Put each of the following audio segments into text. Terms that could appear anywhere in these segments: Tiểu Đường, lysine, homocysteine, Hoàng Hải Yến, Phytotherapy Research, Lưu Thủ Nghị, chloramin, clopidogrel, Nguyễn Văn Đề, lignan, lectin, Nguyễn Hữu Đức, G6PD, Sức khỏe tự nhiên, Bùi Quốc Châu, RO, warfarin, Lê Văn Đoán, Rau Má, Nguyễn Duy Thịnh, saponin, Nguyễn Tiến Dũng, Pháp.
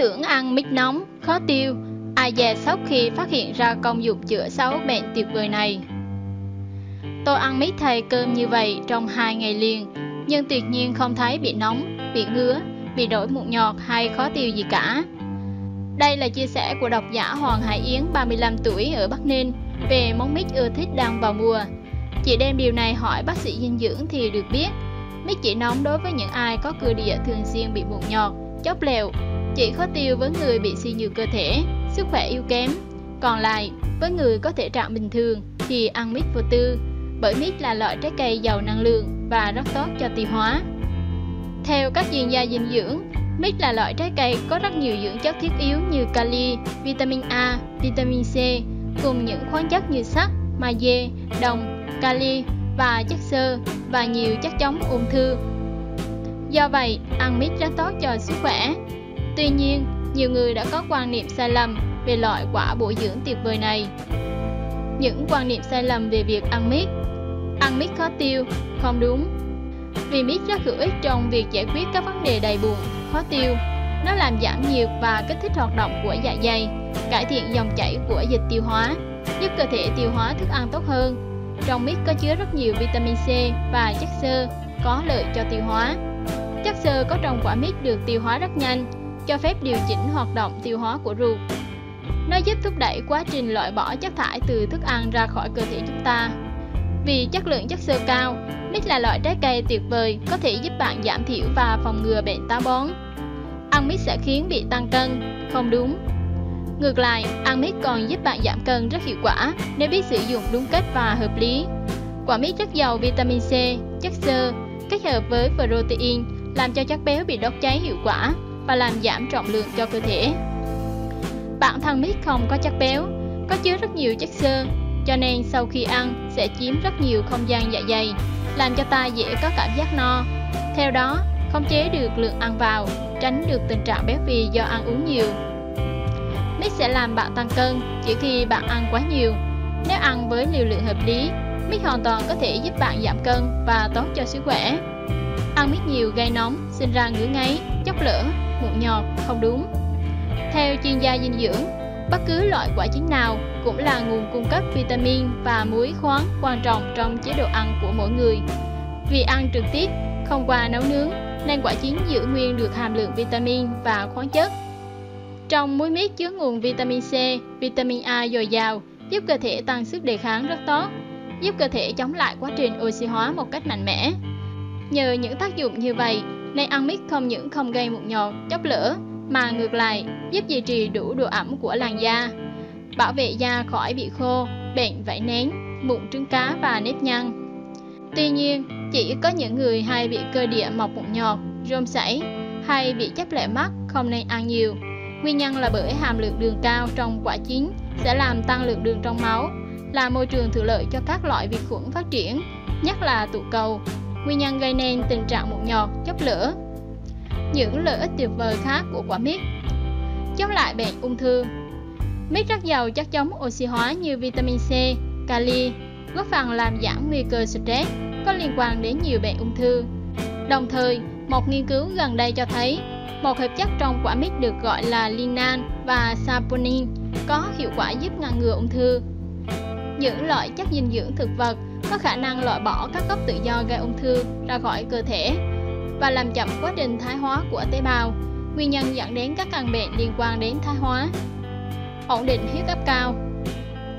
tưởng ăn mít nóng, khó tiêu. Ai dè sốc khi phát hiện ra công dụng chữa sáu bệnh tuyệt vời này. Tôi ăn mít thay cơm như vậy trong 2 ngày liền, nhưng tuyệt nhiên không thấy bị nóng, bị ngứa, bị đổi mụn nhọt hay khó tiêu gì cả. Đây là chia sẻ của độc giả Hoàng Hải Yến, 35 tuổi ở Bắc Ninh về món mít ưa thích đang vào mùa. Chị đem điều này hỏi bác sĩ dinh dưỡng thì được biết, mít chỉ nóng đối với những ai có cơ địa thường xuyên bị mụn nhọt, chóp lều, chỉ khó tiêu với người bị suy nhược cơ thể, sức khỏe yếu kém. Còn lại, với người có thể trạng bình thường thì ăn mít vô tư, bởi mít là loại trái cây giàu năng lượng và rất tốt cho tiêu hóa. Theo các chuyên gia dinh dưỡng, mít là loại trái cây có rất nhiều dưỡng chất thiết yếu như kali, vitamin A, vitamin C, cùng những khoáng chất như sắt, magie, đồng, kali và chất xơ và nhiều chất chống ung thư. Do vậy, ăn mít rất tốt cho sức khỏe. Tuy nhiên, nhiều người đã có quan niệm sai lầm về loại quả bổ dưỡng tuyệt vời này. Những quan niệm sai lầm về việc ăn mít khó tiêu không đúng, vì mít rất hữu ích trong việc giải quyết các vấn đề đầy bụng, khó tiêu. Nó làm giảm nhiệt và kích thích hoạt động của dạ dày, cải thiện dòng chảy của dịch tiêu hóa, giúp cơ thể tiêu hóa thức ăn tốt hơn. Trong mít có chứa rất nhiều vitamin C và chất xơ có lợi cho tiêu hóa. Chất xơ có trong quả mít được tiêu hóa rất nhanh, cho phép điều chỉnh hoạt động tiêu hóa của ruột. Nó giúp thúc đẩy quá trình loại bỏ chất thải từ thức ăn ra khỏi cơ thể chúng ta. Vì chất lượng chất xơ cao, mít là loại trái cây tuyệt vời có thể giúp bạn giảm thiểu và phòng ngừa bệnh táo bón. Ăn mít sẽ khiến bị tăng cân, không đúng. Ngược lại, ăn mít còn giúp bạn giảm cân rất hiệu quả nếu biết sử dụng đúng cách và hợp lý. Quả mít rất giàu vitamin C, chất xơ, kết hợp với protein làm cho chất béo bị đốt cháy hiệu quả và làm giảm trọng lượng cho cơ thể. Bản thân mít không có chất béo, có chứa rất nhiều chất xơ, cho nên sau khi ăn sẽ chiếm rất nhiều không gian dạ dày, làm cho ta dễ có cảm giác no. Theo đó, khống chế được lượng ăn vào, tránh được tình trạng béo phì do ăn uống nhiều. Mít sẽ làm bạn tăng cân chỉ khi bạn ăn quá nhiều. Nếu ăn với liều lượng hợp lý, mít hoàn toàn có thể giúp bạn giảm cân và tốt cho sức khỏe. Ăn mít nhiều gây nóng, sinh ra ngứa ngáy, chốc lửa, mụn nhọt, không đúng. Theo chuyên gia dinh dưỡng, bất cứ loại quả chín nào cũng là nguồn cung cấp vitamin và muối khoáng quan trọng trong chế độ ăn của mỗi người. Vì ăn trực tiếp, không qua nấu nướng, nên quả chín giữ nguyên được hàm lượng vitamin và khoáng chất. Trong muối mít chứa nguồn vitamin C, vitamin A dồi dào, giúp cơ thể tăng sức đề kháng rất tốt, giúp cơ thể chống lại quá trình oxy hóa một cách mạnh mẽ. Nhờ những tác dụng như vậy, nên ăn mít không những không gây mụn nhọt, chóp lửa, mà ngược lại giúp duy trì đủ độ ẩm của làn da, bảo vệ da khỏi bị khô, bệnh vảy nén, mụn trứng cá và nếp nhăn. Tuy nhiên, chỉ có những người hay bị cơ địa mọc mụn nhọt, rôm sảy hay bị chắp lệ mắt không nên ăn nhiều. Nguyên nhân là bởi hàm lượng đường cao trong quả chín sẽ làm tăng lượng đường trong máu, là môi trường thuận lợi cho các loại vi khuẩn phát triển, nhất là tụ cầu, nguyên nhân gây nên tình trạng mụn nhọt, chóp lửa. Những lợi ích tuyệt vời khác của quả mít: chống lại bệnh ung thư. Mít rất giàu chất chống oxy hóa như vitamin C, kali, góp phần làm giảm nguy cơ stress có liên quan đến nhiều bệnh ung thư. Đồng thời, một nghiên cứu gần đây cho thấy một hợp chất trong quả mít được gọi là lignan và saponin có hiệu quả giúp ngăn ngừa ung thư. Những loại chất dinh dưỡng thực vật có khả năng loại bỏ các gốc tự do gây ung thư ra khỏi cơ thể và làm chậm quá trình thoái hóa của tế bào, nguyên nhân dẫn đến các căn bệnh liên quan đến thoái hóa. Ổn định huyết áp cao.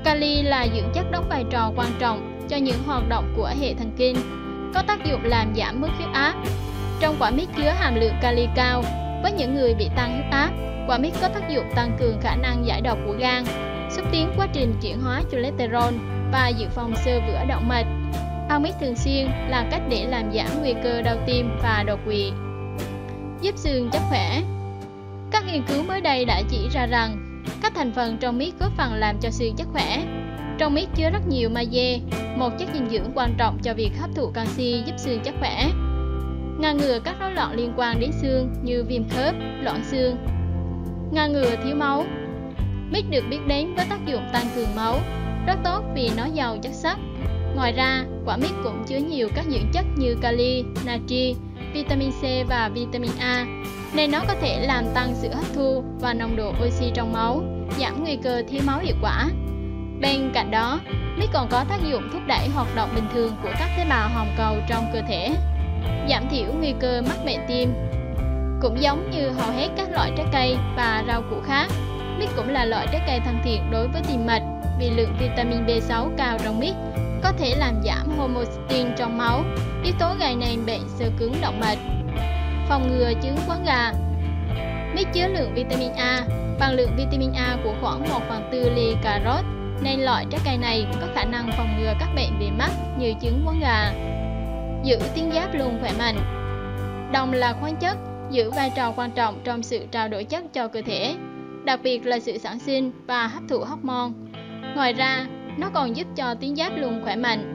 Kali là dưỡng chất đóng vai trò quan trọng cho những hoạt động của hệ thần kinh, có tác dụng làm giảm mức huyết áp. Trong quả mít chứa hàm lượng kali cao, với những người bị tăng huyết áp, quả mít có tác dụng tăng cường khả năng giải độc của gan, xúc tiến quá trình chuyển hóa cholesterol và dự phòng xơ vữa động mạch. Ăn mít thường xuyên là cách để làm giảm nguy cơ đau tim và đột quỵ. Giúp xương chắc khỏe. Các nghiên cứu mới đây đã chỉ ra rằng các thành phần trong mít góp phần làm cho xương chắc khỏe. Trong mít chứa rất nhiều magie, một chất dinh dưỡng quan trọng cho việc hấp thụ canxi, giúp xương chắc khỏe, ngăn ngừa các rối loạn liên quan đến xương như viêm khớp, loãng xương. Ngăn ngừa thiếu máu. Mít được biết đến với tác dụng tăng cường máu, rất tốt vì nó giàu chất sắt. Ngoài ra, quả mít cũng chứa nhiều các dưỡng chất như kali, natri, vitamin C và vitamin A, nên nó có thể làm tăng sự hấp thu và nồng độ oxy trong máu, giảm nguy cơ thiếu máu hiệu quả. Bên cạnh đó, mít còn có tác dụng thúc đẩy hoạt động bình thường của các tế bào hồng cầu trong cơ thể, giảm thiểu nguy cơ mắc bệnh tim. Cũng giống như hầu hết các loại trái cây và rau củ khác, mít cũng là loại trái cây thân thiện đối với tim mạch vì lượng vitamin B6 cao trong mít có thể làm giảm homocysteine trong máu, yếu tố gây nên bệnh xơ cứng động mạch. Phòng ngừa chứng quáng gà. Mít chứa lượng vitamin A bằng lượng vitamin A của khoảng 1/4 ly cà rốt, nên loại trái cây này có khả năng phòng ngừa các bệnh về mắt như chứng quáng gà. Giữ tuyến giáp luôn khỏe mạnh. Đồng là khoáng chất giữ vai trò quan trọng trong sự trao đổi chất cho cơ thể, đặc biệt là sự sản sinh và hấp thụ hormone. Ngoài ra, nó còn giúp cho tuyến giáp luôn khỏe mạnh.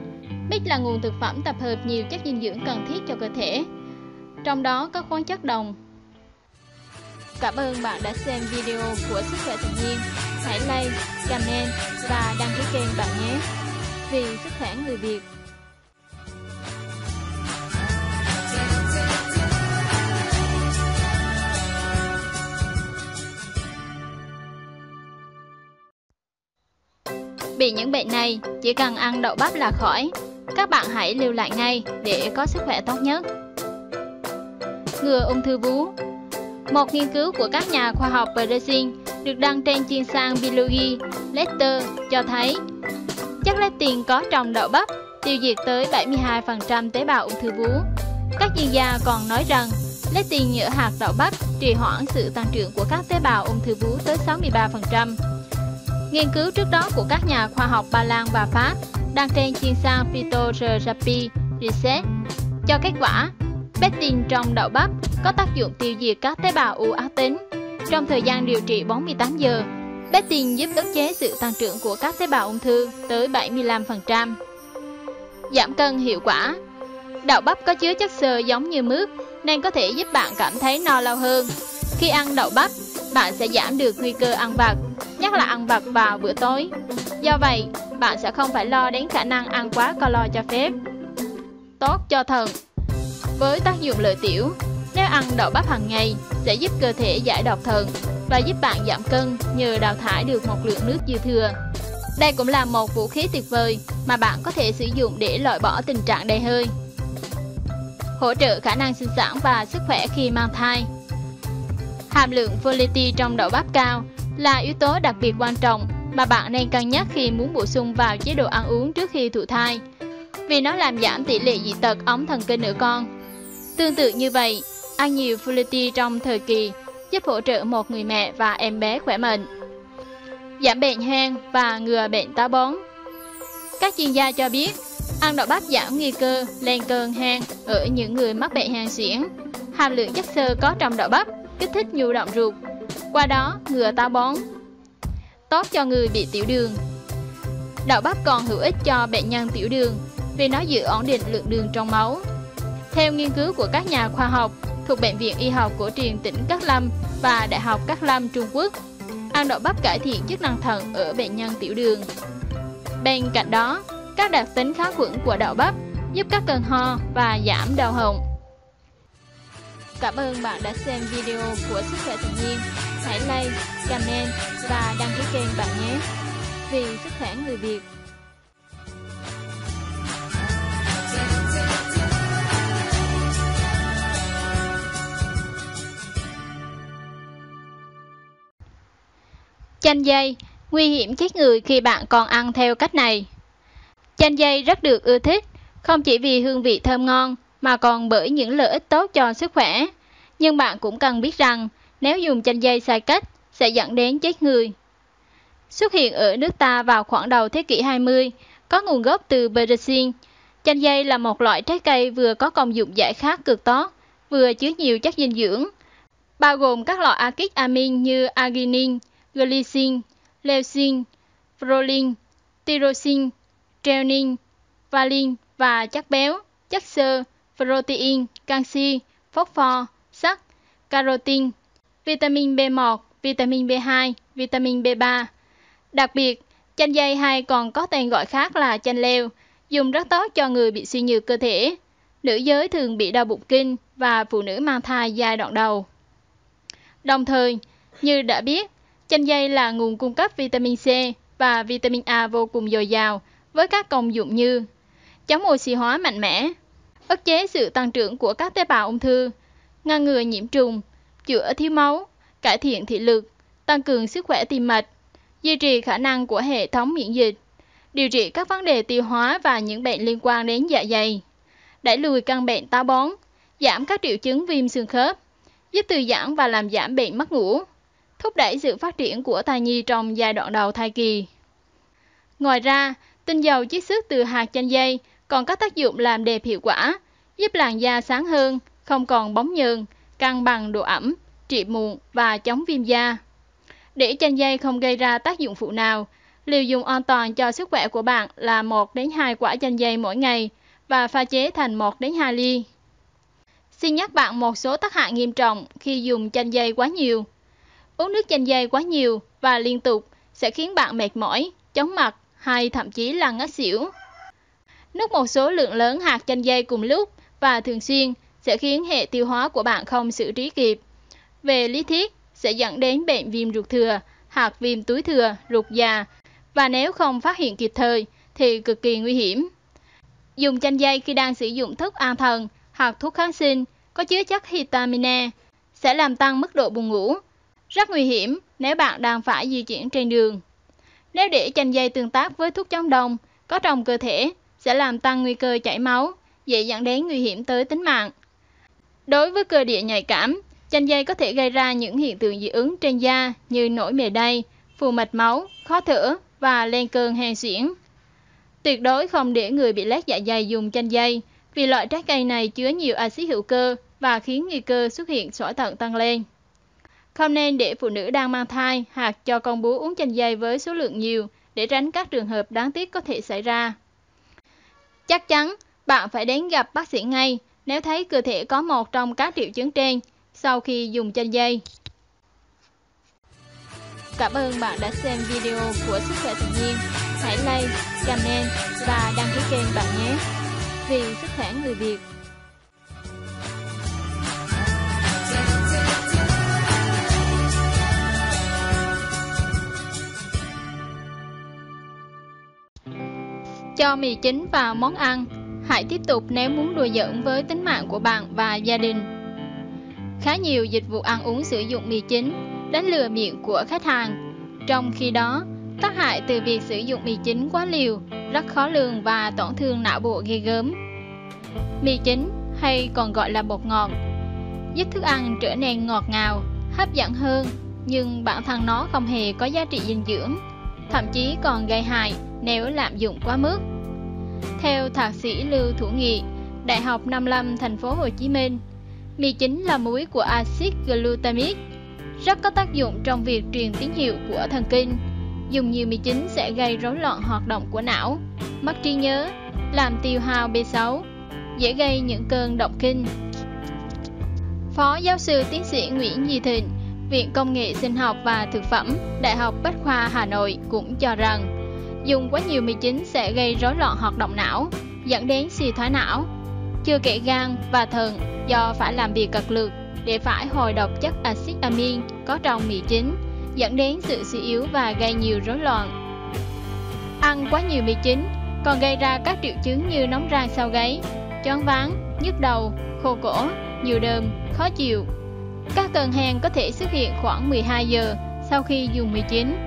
Mít là nguồn thực phẩm tập hợp nhiều chất dinh dưỡng cần thiết cho cơ thể, trong đó có khoáng chất đồng. Cảm ơn bạn đã xem video của Sức khỏe tự nhiên. Hãy like, comment và đăng ký kênh bạn nhé. Vì sức khỏe người Việt. Bị những bệnh này, chỉ cần ăn đậu bắp là khỏi. Các bạn hãy lưu lại ngay để có sức khỏe tốt nhất. Ngừa ung thư vú. Một nghiên cứu của các nhà khoa học Brazil được đăng trên chuyên san Biology Letter cho thấy chất lectin có trong đậu bắp tiêu diệt tới 72% tế bào ung thư vú. Các chuyên gia còn nói rằng lectin ở hạt đậu bắp trì hoãn sự tăng trưởng của các tế bào ung thư vú tới 63%. Nghiên cứu trước đó của các nhà khoa học Ba Lan và Pháp đăng trên chuyên san Phytotherapy Research cho kết quả lectin trong đậu bắp có tác dụng tiêu diệt các tế bào u ác tính. Trong thời gian điều trị 48 giờ, lectin giúp ức chế sự tăng trưởng của các tế bào ung thư tới 75%. Giảm cân hiệu quả. Đậu bắp có chứa chất xơ giống như mướp nên có thể giúp bạn cảm thấy no lâu hơn. Khi ăn đậu bắp, bạn sẽ giảm được nguy cơ ăn vặt, nhất là ăn vặt vào bữa tối. Do vậy, bạn sẽ không phải lo đến khả năng ăn quá calo cho phép. Tốt cho thận. Với tác dụng lợi tiểu, nếu ăn đậu bắp hàng ngày sẽ giúp cơ thể giải độc thận và giúp bạn giảm cân nhờ đào thải được một lượng nước dư thừa. Đây cũng là một vũ khí tuyệt vời mà bạn có thể sử dụng để loại bỏ tình trạng đầy hơi. Hỗ trợ khả năng sinh sản và sức khỏe khi mang thai. Hàm lượng folate trong đậu bắp cao là yếu tố đặc biệt quan trọng mà bạn nên cân nhắc khi muốn bổ sung vào chế độ ăn uống trước khi thụ thai, vì nó làm giảm tỷ lệ dị tật ống thần kinh ở con. Tương tự như vậy, ăn nhiều folate trong thời kỳ giúp hỗ trợ một người mẹ và em bé khỏe mạnh. Giảm bệnh hen và ngừa bệnh táo bón. Các chuyên gia cho biết, ăn đậu bắp giảm nguy cơ lên cơn hen ở những người mắc bệnh hen suyễn. Hàm lượng chất xơ có trong đậu bắp kích thích nhu động ruột, qua đó ngừa táo bón. Tốt cho người bị tiểu đường. Đậu bắp còn hữu ích cho bệnh nhân tiểu đường vì nó giữ ổn định lượng đường trong máu. Theo nghiên cứu của các nhà khoa học thuộc Bệnh viện Y học Cổ truyền tỉnh Cát Lâm và Đại học Cát Lâm Trung Quốc, ăn đậu bắp cải thiện chức năng thận ở bệnh nhân tiểu đường. Bên cạnh đó, các đặc tính kháng khuẩn của đậu bắp giúp các cơn ho và giảm đau họng. Cảm ơn bạn đã xem video của Sức khỏe tự nhiên. Hãy like, comment và đăng ký kênh bạn nhé. Vì sức khỏe người Việt. Chanh dây, nguy hiểm chết người khi bạn còn ăn theo cách này. Chanh dây rất được ưa thích, không chỉ vì hương vị thơm ngon mà còn bởi những lợi ích tốt cho sức khỏe. Nhưng bạn cũng cần biết rằng nếu dùng chanh dây sai cách sẽ dẫn đến chết người. Xuất hiện ở nước ta vào khoảng đầu thế kỷ 20, có nguồn gốc từ Brazil. Chanh dây là một loại trái cây vừa có công dụng giải khát cực tốt, vừa chứa nhiều chất dinh dưỡng, bao gồm các loại axit amin như arginine, glycine, leucine, proline, tyrosine, treonine, valine và chất béo, chất xơ, protein, canxi, phosphor, sắt, carotin, vitamin B1, vitamin B2, vitamin B3. Đặc biệt, chanh dây hay còn có tên gọi khác là chanh leo dùng rất tốt cho người bị suy nhược cơ thể. Nữ giới thường bị đau bụng kinh và phụ nữ mang thai giai đoạn đầu. Đồng thời, như đã biết, chanh dây là nguồn cung cấp vitamin C và vitamin A vô cùng dồi dào với các công dụng như chống oxy hóa mạnh mẽ, ức chế sự tăng trưởng của các tế bào ung thư, ngăn ngừa nhiễm trùng, chữa thiếu máu, cải thiện thị lực, tăng cường sức khỏe tim mạch, duy trì khả năng của hệ thống miễn dịch, điều trị các vấn đề tiêu hóa và những bệnh liên quan đến dạ dày, đẩy lùi căn bệnh táo bón, giảm các triệu chứng viêm xương khớp, giúp thư giãn và làm giảm bệnh mất ngủ, thúc đẩy sự phát triển của thai nhi trong giai đoạn đầu thai kỳ. Ngoài ra, tinh dầu chiết xuất từ hạt chanh dây còn có tác dụng làm đẹp hiệu quả, giúp làn da sáng hơn, không còn bóng nhờn, cân bằng độ ẩm, trị mụn và chống viêm da. Để chanh dây không gây ra tác dụng phụ nào, liều dùng an toàn cho sức khỏe của bạn là 1 đến 2 quả chanh dây mỗi ngày và pha chế thành 1 đến 2 ly. Xin nhắc bạn một số tác hại nghiêm trọng khi dùng chanh dây quá nhiều. Uống nước chanh dây quá nhiều và liên tục sẽ khiến bạn mệt mỏi, chóng mặt hay thậm chí là ngất xỉu. Nuốt một số lượng lớn hạt chanh dây cùng lúc và thường xuyên sẽ khiến hệ tiêu hóa của bạn không xử trí kịp. Về lý thuyết sẽ dẫn đến bệnh viêm ruột thừa, hạt viêm túi thừa, ruột già và nếu không phát hiện kịp thời thì cực kỳ nguy hiểm. Dùng chanh dây khi đang sử dụng thuốc an thần hoặc thuốc kháng sinh có chứa chất vitamin E sẽ làm tăng mức độ buồn ngủ. Rất nguy hiểm nếu bạn đang phải di chuyển trên đường. Nếu để chanh dây tương tác với thuốc chống đông có trong cơ thể sẽ làm tăng nguy cơ chảy máu, dễ dẫn đến nguy hiểm tới tính mạng. Đối với cơ địa nhạy cảm, chanh dây có thể gây ra những hiện tượng dị ứng trên da như nổi mề đay, phù mạch máu, khó thở và lên cơn hen suyễn. Tuyệt đối không để người bị loét dạ dày dùng chanh dây vì loại trái cây này chứa nhiều axit hữu cơ và khiến nguy cơ xuất hiện sỏi thận tăng lên. Không nên để phụ nữ đang mang thai hoặc cho con bú uống chanh dây với số lượng nhiều để tránh các trường hợp đáng tiếc có thể xảy ra. Chắc chắn bạn phải đến gặp bác sĩ ngay nếu thấy cơ thể có một trong các triệu chứng trên sau khi dùng chanh dây. Cảm ơn bạn đã xem video của Sức khỏe tự nhiên. Hãy like, comment và đăng ký kênh bạn nhé. Vì sức khỏe người Việt. Cho mì chính vào món ăn, hãy tiếp tục nếu muốn đùa giỡn với tính mạng của bạn và gia đình. Khá nhiều dịch vụ ăn uống sử dụng mì chính đánh lừa miệng của khách hàng. Trong khi đó, tác hại từ việc sử dụng mì chính quá liều rất khó lường và tổn thương não bộ ghê gớm. Mì chính hay còn gọi là bột ngọt giúp thức ăn trở nên ngọt ngào, hấp dẫn hơn, nhưng bản thân nó không hề có giá trị dinh dưỡng, thậm chí còn gây hại nếu lạm dụng quá mức. Theo thạc sĩ Lưu Thủ Nghị, Đại học 55 Thành phố Hồ Chí Minh, mì chính là muối của axit glutamic, rất có tác dụng trong việc truyền tín hiệu của thần kinh. Dùng nhiều mì chính sẽ gây rối loạn hoạt động của não, mất trí nhớ, làm tiêu hao B6, dễ gây những cơn động kinh. Phó giáo sư tiến sĩ Nguyễn Duy Thịnh, Viện Công nghệ Sinh học và Thực phẩm, Đại học Bách khoa Hà Nội cũng cho rằng dùng quá nhiều mì chính sẽ gây rối loạn hoạt động não, dẫn đến suy thoái não, chưa kể gan và thận do phải làm việc cật lực để phải hồi độc chất axit amin có trong mì chính, dẫn đến sự suy yếu và gây nhiều rối loạn. Ăn quá nhiều mì chính còn gây ra các triệu chứng như nóng ran sau gáy, choáng váng, nhức đầu, khô cổ, nhiều đờm, khó chịu. Các cơn hen có thể xuất hiện khoảng 12 giờ sau khi dùng mì chính.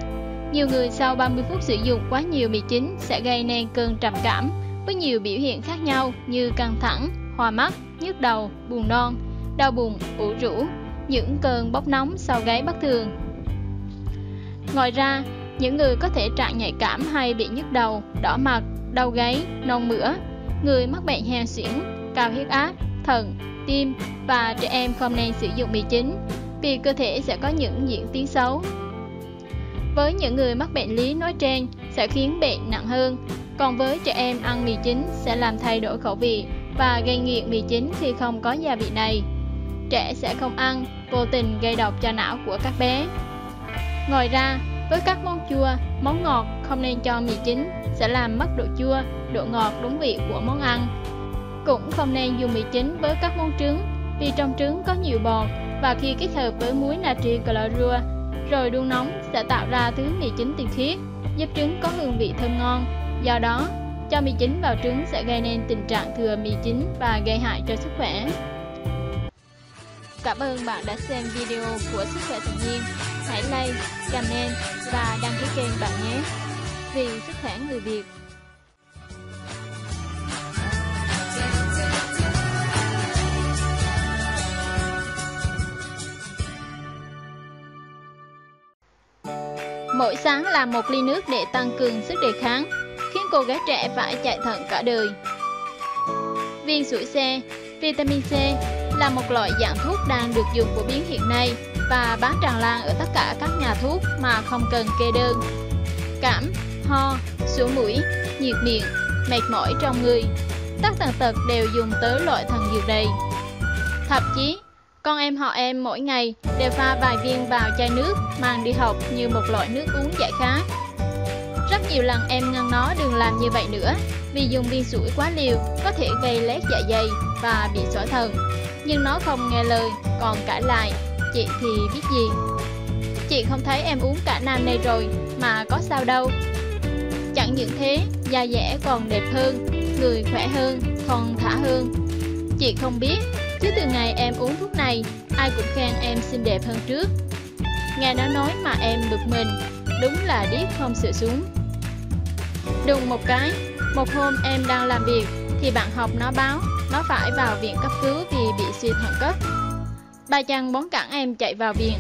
Nhiều người sau 30 phút sử dụng quá nhiều mì chính sẽ gây nên cơn trầm cảm với nhiều biểu hiện khác nhau như căng thẳng, hoa mắt, nhức đầu, buồn nôn, đau bụng, ủ rũ, những cơn bốc nóng sau gáy bất thường. Ngoài ra, những người có thể trạng nhạy cảm hay bị nhức đầu, đỏ mặt, đau gáy, nôn mửa, người mắc bệnh hen suyễn, cao huyết áp, thận, tim và trẻ em không nên sử dụng mì chính vì cơ thể sẽ có những diễn tiến xấu. Với những người mắc bệnh lý nói trên sẽ khiến bệnh nặng hơn, còn với trẻ em ăn mì chính sẽ làm thay đổi khẩu vị và gây nghiện mì chính khi không có gia vị này. Trẻ sẽ không ăn, vô tình gây độc cho não của các bé. Ngoài ra, với các món chua, món ngọt không nên cho mì chính, sẽ làm mất độ chua, độ ngọt đúng vị của món ăn. Cũng không nên dùng mì chính với các món trứng, vì trong trứng có nhiều bọt và khi kết hợp với muối natri clorua rồi đun nóng sẽ tạo ra thứ mì chính tinh khiết, giúp trứng có hương vị thơm ngon. Do đó, cho mì chính vào trứng sẽ gây nên tình trạng thừa mì chính và gây hại cho sức khỏe. Cảm ơn bạn đã xem video của Sức khỏe tự nhiên. Hãy like, comment và đăng ký kênh bạn nhé. Vì sức khỏe người Việt. Mỗi sáng làm 1 ly nước để tăng cường sức đề kháng, khiến cô gái trẻ phải chạy thận cả đời. Viên sủi C, vitamin C là một loại dạng thuốc đang được dùng phổ biến hiện nay và bán tràn lan ở tất cả các nhà thuốc mà không cần kê đơn. Cảm, ho, sổ mũi, nhiệt miệng, mệt mỏi trong người, các tàn tật đều dùng tới loại thần dược này. Thậm chí, con em họ em mỗi ngày đều pha vài viên vào chai nước mang đi học như một loại nước uống giải khát. Rất nhiều lần em ngăn nó đừng làm như vậy nữa, vì dùng viên sủi quá liều có thể gây loét dạ dày và bị sỏi thận. Nhưng nó không nghe lời, còn cãi lại, chị thì biết gì. Chị không thấy em uống cả năm nay rồi mà có sao đâu. Chẳng những thế, da dẻ còn đẹp hơn, người khỏe hơn, thon thả hơn. Chị không biết, chứ từ ngày em uống thuốc này, ai cũng khen em xinh đẹp hơn trước. Nghe nó nói mà em bực mình, đúng là điếc không sửa xuống. Đùng một cái, một hôm em đang làm việc thì bạn học nó báo nó phải vào viện cấp cứu vì bị suy thận cấp. Bà chàng bón cản em chạy vào viện,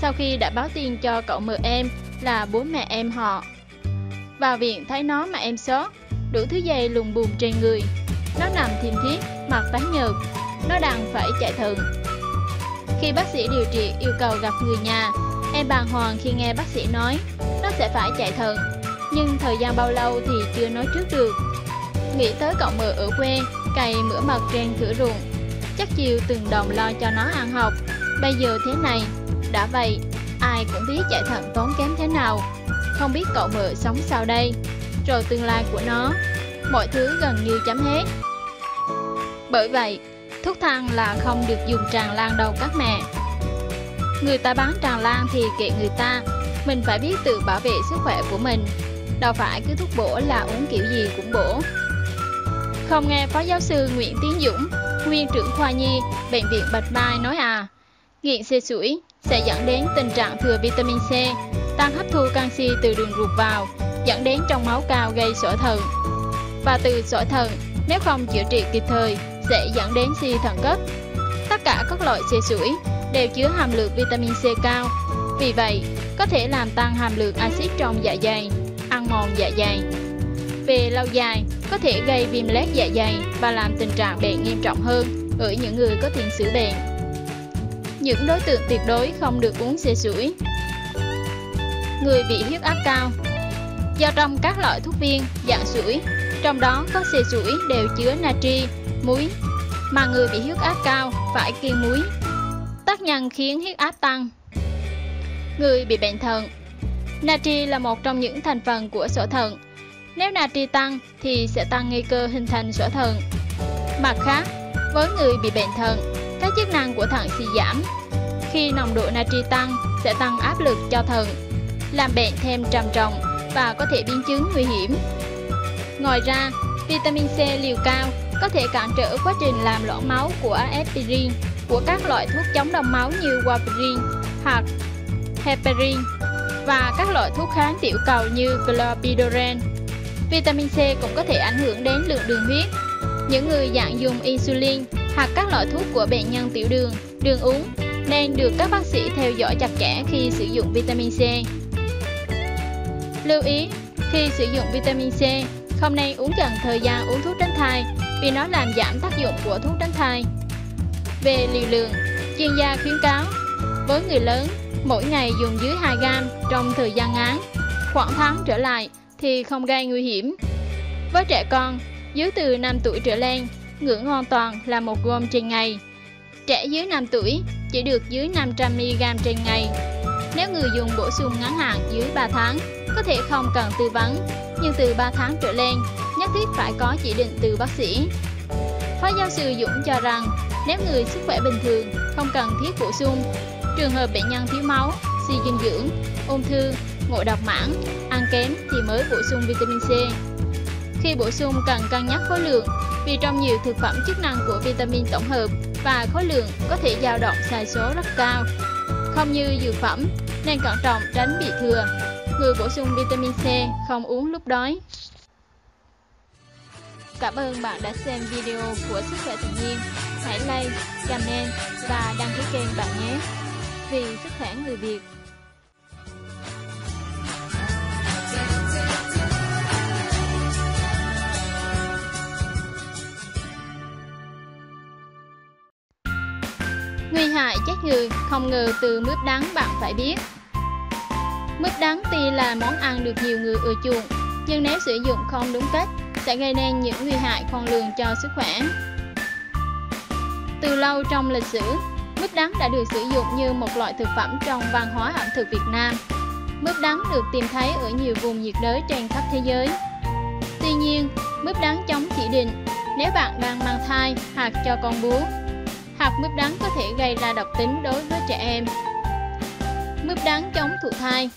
sau khi đã báo tin cho cậu mợ em là bố mẹ em họ. Vào viện thấy nó mà em xót, đủ thứ dây lùng bùm trên người. Nó nằm thiêm thiếp, mặt tái nhợt, nó đang phải chạy thận. Khi bác sĩ điều trị yêu cầu gặp người nhà, em bàng hoàng khi nghe bác sĩ nói nó sẽ phải chạy thận, nhưng thời gian bao lâu thì chưa nói trước được. Nghĩ tới cậu mợ ở quê cày mửa mật trên thửa ruộng, chắc chiều từng đồng lo cho nó ăn học. Bây giờ thế này, đã vậy ai cũng biết chạy thận tốn kém thế nào, không biết cậu mợ sống sao đây, rồi tương lai của nó, mọi thứ gần như chấm hết. Bởi vậy, thuốc thang là không được dùng tràn lan đâu các mẹ. Người ta bán tràn lan thì kệ người ta, mình phải biết tự bảo vệ sức khỏe của mình, đâu phải cứ thuốc bổ là uống kiểu gì cũng bổ. Không nghe Phó Giáo sư Nguyễn Tiến Dũng, nguyên trưởng khoa nhi Bệnh viện Bạch Mai nói à, nghiện xê sủi sẽ dẫn đến tình trạng thừa vitamin C, tăng hấp thu canxi từ đường ruột vào, dẫn đến trong máu cao gây sỏi thận. Và từ sỏi thận, nếu không chữa trị kịp thời, sẽ dẫn đến suy thận cấp. Tất cả các loại xê sủi đều chứa hàm lượng vitamin C cao, vì vậy có thể làm tăng hàm lượng axit trong dạ dày, ăn mòn dạ dày. Về lâu dài, có thể gây viêm loét dạ dày và làm tình trạng bệnh nghiêm trọng hơn ở những người có tiền sử bệnh. Những đối tượng tuyệt đối không được uống xê sủi: người bị huyết áp cao, do trong các loại thuốc viên dạng sủi, trong đó có xê sủi, đều chứa natri, muối, mà người bị huyết áp cao phải kiêng muối, tác nhân khiến huyết áp tăng. Người bị bệnh thận, natri là một trong những thành phần của sỏi thận. Nếu natri tăng thì sẽ tăng nguy cơ hình thành sỏi thận. Mặt khác, với người bị bệnh thận, các chức năng của thận suy giảm. Khi nồng độ natri tăng sẽ tăng áp lực cho thận, làm bệnh thêm trầm trọng và có thể biến chứng nguy hiểm. Ngoài ra, vitamin C liều cao có thể cản trở quá trình làm loãng máu của aspirin, của các loại thuốc chống đông máu như warfarin hoặc heparin và các loại thuốc kháng tiểu cầu như clopidogrel. Vitamin C cũng có thể ảnh hưởng đến lượng đường huyết. Những người lạm dùng insulin hoặc các loại thuốc của bệnh nhân tiểu đường, đường uống nên được các bác sĩ theo dõi chặt chẽ khi sử dụng vitamin C. Lưu ý, khi sử dụng vitamin C, không nên uống gần thời gian uống thuốc tránh thai, vì nó làm giảm tác dụng của thuốc tránh thai. Về liều lượng, chuyên gia khuyến cáo với người lớn mỗi ngày dùng dưới 2 g trong thời gian ngắn, khoảng tháng trở lại thì không gây nguy hiểm. Với trẻ con dưới từ 5 tuổi trở lên, ngưỡng hoàn toàn là 1 g trên ngày. Trẻ dưới 5 tuổi chỉ được dưới 500 mg trên ngày. Nếu người dùng bổ sung ngắn hạn dưới 3 tháng, có thể không cần tư vấn, nhưng từ 3 tháng trở lên, nhất thiết phải có chỉ định từ bác sĩ. Phó giáo sư Dũng cho rằng, nếu người sức khỏe bình thường, không cần thiết bổ sung, trường hợp bệnh nhân thiếu máu, suy dinh dưỡng, ung thư, ngộ độc mảng, ăn kém thì mới bổ sung vitamin C. Khi bổ sung cần cân nhắc khối lượng, vì trong nhiều thực phẩm chức năng của vitamin tổng hợp và khối lượng có thể dao động sai số rất cao. Không như dược phẩm, nên cẩn trọng tránh bị thừa. Người bổ sung vitamin C không uống lúc đói. Cảm ơn bạn đã xem video của Sức khỏe tự nhiên. Hãy like, comment và đăng ký kênh bạn nhé. Vì sức khỏe người Việt. Nguy hại chết người không ngờ từ mướp đắng bạn phải biết. Mướp đắng tuy là món ăn được nhiều người ưa chuộng, nhưng nếu sử dụng không đúng cách sẽ gây nên những nguy hại khôn lường cho sức khỏe. Từ lâu trong lịch sử, mướp đắng đã được sử dụng như một loại thực phẩm trong văn hóa ẩm thực Việt Nam. Mướp đắng được tìm thấy ở nhiều vùng nhiệt đới trên khắp thế giới. Tuy nhiên, mướp đắng chống chỉ định nếu bạn đang mang thai hoặc cho con bú. Hạt mướp đắng có thể gây ra độc tính đối với trẻ em. Mướp đắng chống thụ thai.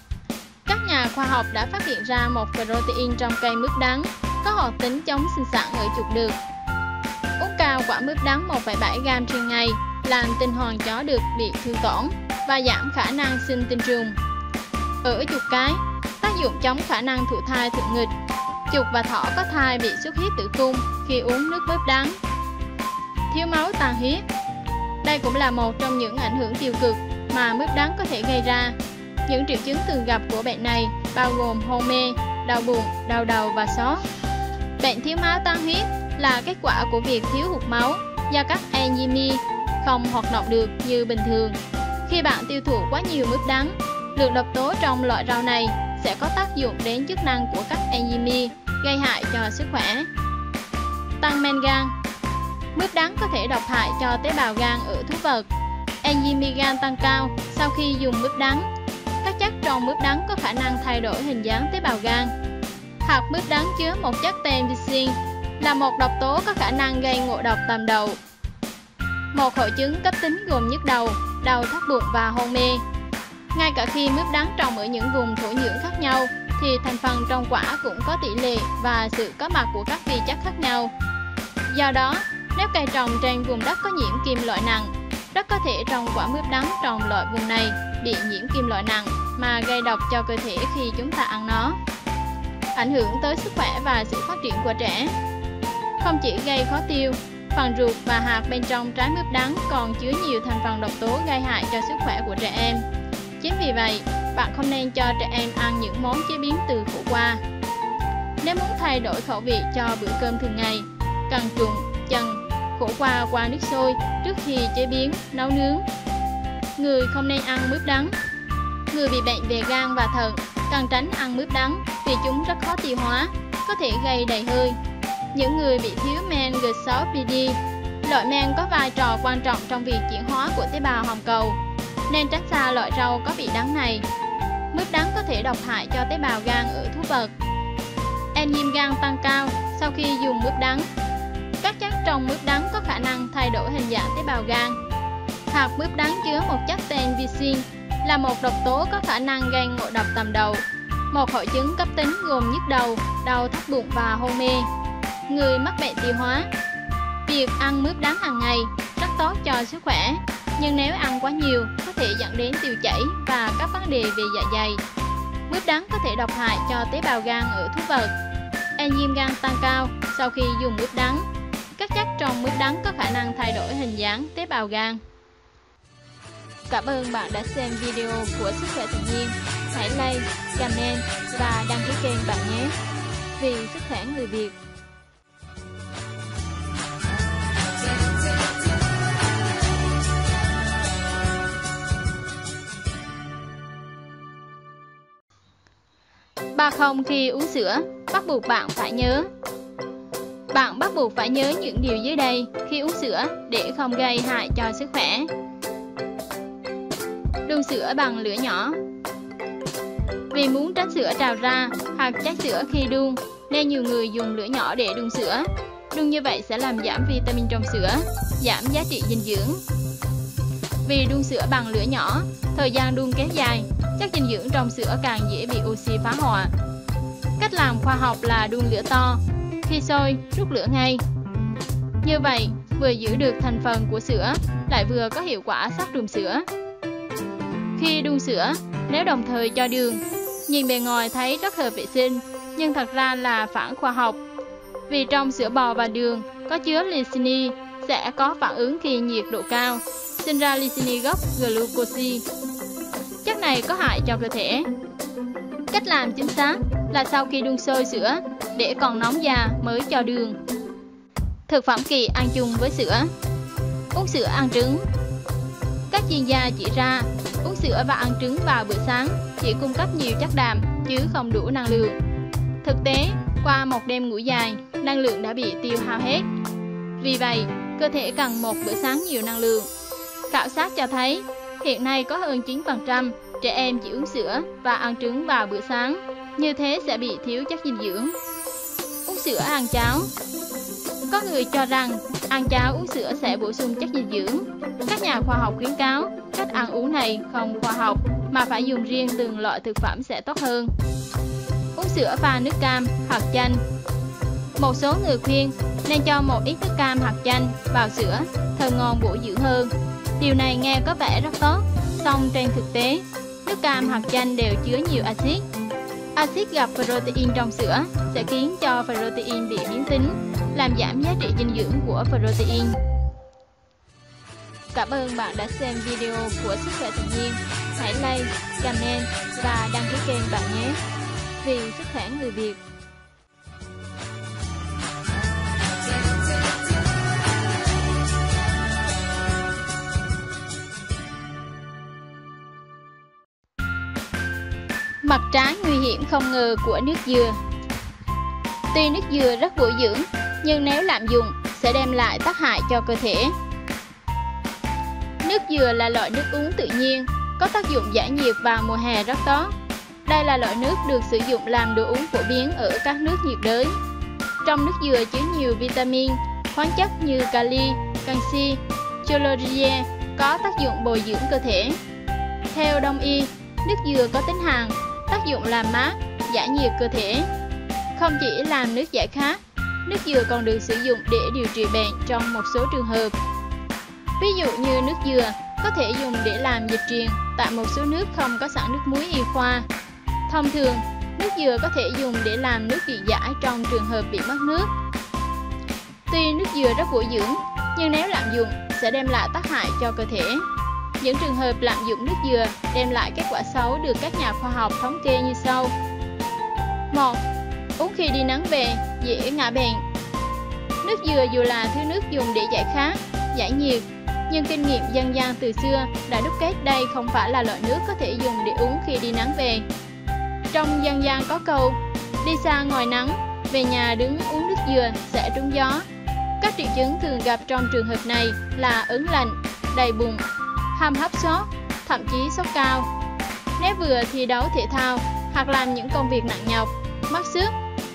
Các nhà khoa học đã phát hiện ra một protein trong cây mướp đắng có hoạt tính chống sinh sản ở chuột đực. Uống cạn quả mướp đắng 1,7 g trên ngày làm tinh hoàn chó đực bị thương tổn và giảm khả năng sinh tinh trùng. Ở chuột cái, tác dụng chống khả năng thụ thai thượng nghịch. Chuột và thỏ có thai bị xuất huyết tử cung khi uống nước mướp đắng. Thiếu máu tàn huyết. Đây cũng là một trong những ảnh hưởng tiêu cực mà mướp đắng có thể gây ra. Những triệu chứng thường gặp của bệnh này bao gồm hôn mê, đau bụng, đau đầu và sốt. Bệnh thiếu máu tan huyết là kết quả của việc thiếu hụt máu do các enzyme không hoạt động được như bình thường. Khi bạn tiêu thụ quá nhiều mướp đắng, lượng độc tố trong loại rau này sẽ có tác dụng đến chức năng của các enzyme gây hại cho sức khỏe. Tăng men gan. Mướp đắng có thể độc hại cho tế bào gan ở thú vật. Enzyme gan tăng cao sau khi dùng mướp đắng. Các chất trong mướp đắng có khả năng thay đổi hình dáng tế bào gan. Hạt mướp đắng chứa một chất tên visin là một độc tố có khả năng gây ngộ độc tầm đầu. Một hội chứng cấp tính gồm nhức đầu, đau thắt bụng và hôn mê. Ngay cả khi mướp đắng trồng ở những vùng thổ nhưỡng khác nhau thì thành phần trong quả cũng có tỷ lệ và sự có mặt của các vi chất khác nhau. Do đó, nếu cây trồng trên vùng đất có nhiễm kim loại nặng, rất có thể trong quả mướp đắng trồng loại vùng này bị nhiễm kim loại nặng mà gây độc cho cơ thể khi chúng ta ăn nó. Ảnh hưởng tới sức khỏe và sự phát triển của trẻ. Không chỉ gây khó tiêu, phần ruột và hạt bên trong trái mướp đắng còn chứa nhiều thành phần độc tố gây hại cho sức khỏe của trẻ em. Chính vì vậy, bạn không nên cho trẻ em ăn những món chế biến từ khổ qua. Nếu muốn thay đổi khẩu vị cho bữa cơm thường ngày, cần trụng, chần khổ qua qua nước sôi trước khi chế biến, nấu nướng. Người không nên ăn mướp đắng. Người bị bệnh về gan và thận cần tránh ăn mướp đắng vì chúng rất khó tiêu hóa, có thể gây đầy hơi. Những người bị thiếu men G6PD, loại men có vai trò quan trọng trong việc chuyển hóa của tế bào hồng cầu, nên tránh xa loại rau có vị đắng này. Mướp đắng có thể độc hại cho tế bào gan ở thú vật. Enzyme gan tăng cao sau khi dùng mướp đắng. Các chất trong mướp đắng có khả năng thay đổi hình dạng tế bào gan. Hạt mướp đắng chứa một chất tên visin là một độc tố có khả năng gây ngộ độc tầm đầu. Một hội chứng cấp tính gồm nhức đầu, đau thắt bụng và hôn mê. Người mắc bệnh tiêu hóa. Việc ăn mướp đắng hàng ngày rất tốt cho sức khỏe, nhưng nếu ăn quá nhiều có thể dẫn đến tiêu chảy và các vấn đề về dạ dày. Mướp đắng có thể độc hại cho tế bào gan ở thú vật. Enzyme gan tăng cao sau khi dùng mướp đắng. Các chất trong mướp đắng có khả năng thay đổi hình dáng tế bào gan. Cảm ơn bạn đã xem video của Sức khỏe tự nhiên. Hãy like, comment và đăng ký kênh bạn nhé. Vì sức khỏe người Việt. Ba không khi uống sữa, bắt buộc bạn phải nhớ. Bạn bắt buộc phải nhớ những điều dưới đây khi uống sữa để không gây hại cho sức khỏe. Đun sữa bằng lửa nhỏ. Vì muốn tránh sữa trào ra hoặc trách sữa khi đun, nên nhiều người dùng lửa nhỏ để đun sữa. Đun như vậy sẽ làm giảm vitamin trong sữa, giảm giá trị dinh dưỡng. Vì đun sữa bằng lửa nhỏ, thời gian đun kéo dài, chất dinh dưỡng trong sữa càng dễ bị oxy phá hoại. Cách làm khoa học là đun lửa to, khi sôi, rút lửa ngay. Như vậy, vừa giữ được thành phần của sữa, lại vừa có hiệu quả sát trùng sữa. Khi đun sữa, nếu đồng thời cho đường, nhìn bề ngoài thấy rất hợp vệ sinh, nhưng thật ra là phản khoa học. Vì trong sữa bò và đường có chứa lysine sẽ có phản ứng khi nhiệt độ cao, sinh ra lysine gốc glucose. Chất này có hại cho cơ thể. Cách làm chính xác là sau khi đun sôi sữa, để còn nóng già mới cho đường. Thực phẩm kỳ ăn chung với sữa. Uống sữa ăn trứng. Các chuyên gia chỉ ra, uống sữa và ăn trứng vào bữa sáng chỉ cung cấp nhiều chất đạm chứ không đủ năng lượng. Thực tế, qua một đêm ngủ dài, năng lượng đã bị tiêu hao hết. Vì vậy, cơ thể cần một bữa sáng nhiều năng lượng. Khảo sát cho thấy, hiện nay có hơn 9% trẻ em chỉ uống sữa và ăn trứng vào bữa sáng, như thế sẽ bị thiếu chất dinh dưỡng. Uống sữa ăn cháo. Có người cho rằng ăn cháo uống sữa sẽ bổ sung chất dinh dưỡng. Các nhà khoa học khuyến cáo cách ăn uống này không khoa học mà phải dùng riêng từng loại thực phẩm sẽ tốt hơn. Uống sữa pha nước cam hoặc chanh. Một số người khuyên nên cho một ít nước cam hoặc chanh vào sữa, thơm ngon bổ dưỡng hơn. Điều này nghe có vẻ rất tốt, song trên thực tế, nước cam hoặc chanh đều chứa nhiều axit. Axit gặp protein trong sữa sẽ khiến cho protein bị biến tính, làm giảm giá trị dinh dưỡng của protein. Cảm ơn bạn đã xem video của Sức khỏe tự nhiên. Hãy like, comment và đăng ký kênh bạn nhé. Vì sức khỏe người Việt. Mặt trái nguy hiểm không ngờ của nước dừa. Tuy nước dừa rất bổ dưỡng, nhưng nếu lạm dụng sẽ đem lại tác hại cho cơ thể. Nước dừa là loại nước uống tự nhiên, có tác dụng giải nhiệt vào mùa hè rất tốt. Đây là loại nước được sử dụng làm đồ uống phổ biến ở các nước nhiệt đới. Trong nước dừa chứa nhiều vitamin, khoáng chất như kali, canxi, chlorie có tác dụng bồi dưỡng cơ thể. Theo Đông y, nước dừa có tính hàn, tác dụng làm mát, giải nhiệt cơ thể. Không chỉ làm nước giải khát, nước dừa còn được sử dụng để điều trị bệnh trong một số trường hợp. Ví dụ như nước dừa có thể dùng để làm dịch truyền tại một số nước không có sẵn nước muối y khoa. Thông thường, nước dừa có thể dùng để làm nước điện giải trong trường hợp bị mất nước. Tuy nước dừa rất bổ dưỡng, nhưng nếu lạm dụng sẽ đem lại tác hại cho cơ thể. Những trường hợp lạm dụng nước dừa đem lại kết quả xấu được các nhà khoa học thống kê như sau. 1. Uống khi đi nắng về, dễ ngã bệnh. Nước dừa dù là thứ nước dùng để giải khát, giải nhiệt, nhưng kinh nghiệm dân gian từ xưa đã đúc kết đây không phải là loại nước có thể dùng để uống khi đi nắng về. Trong dân gian có câu, đi xa ngoài nắng, về nhà đứng uống nước dừa sẽ trúng gió. Các triệu chứng thường gặp trong trường hợp này là ớn lạnh, đầy bụng, hàm hấp sốt, thậm chí sốt cao. Nếu vừa thi đấu thể thao hoặc làm những công việc nặng nhọc, mất sức,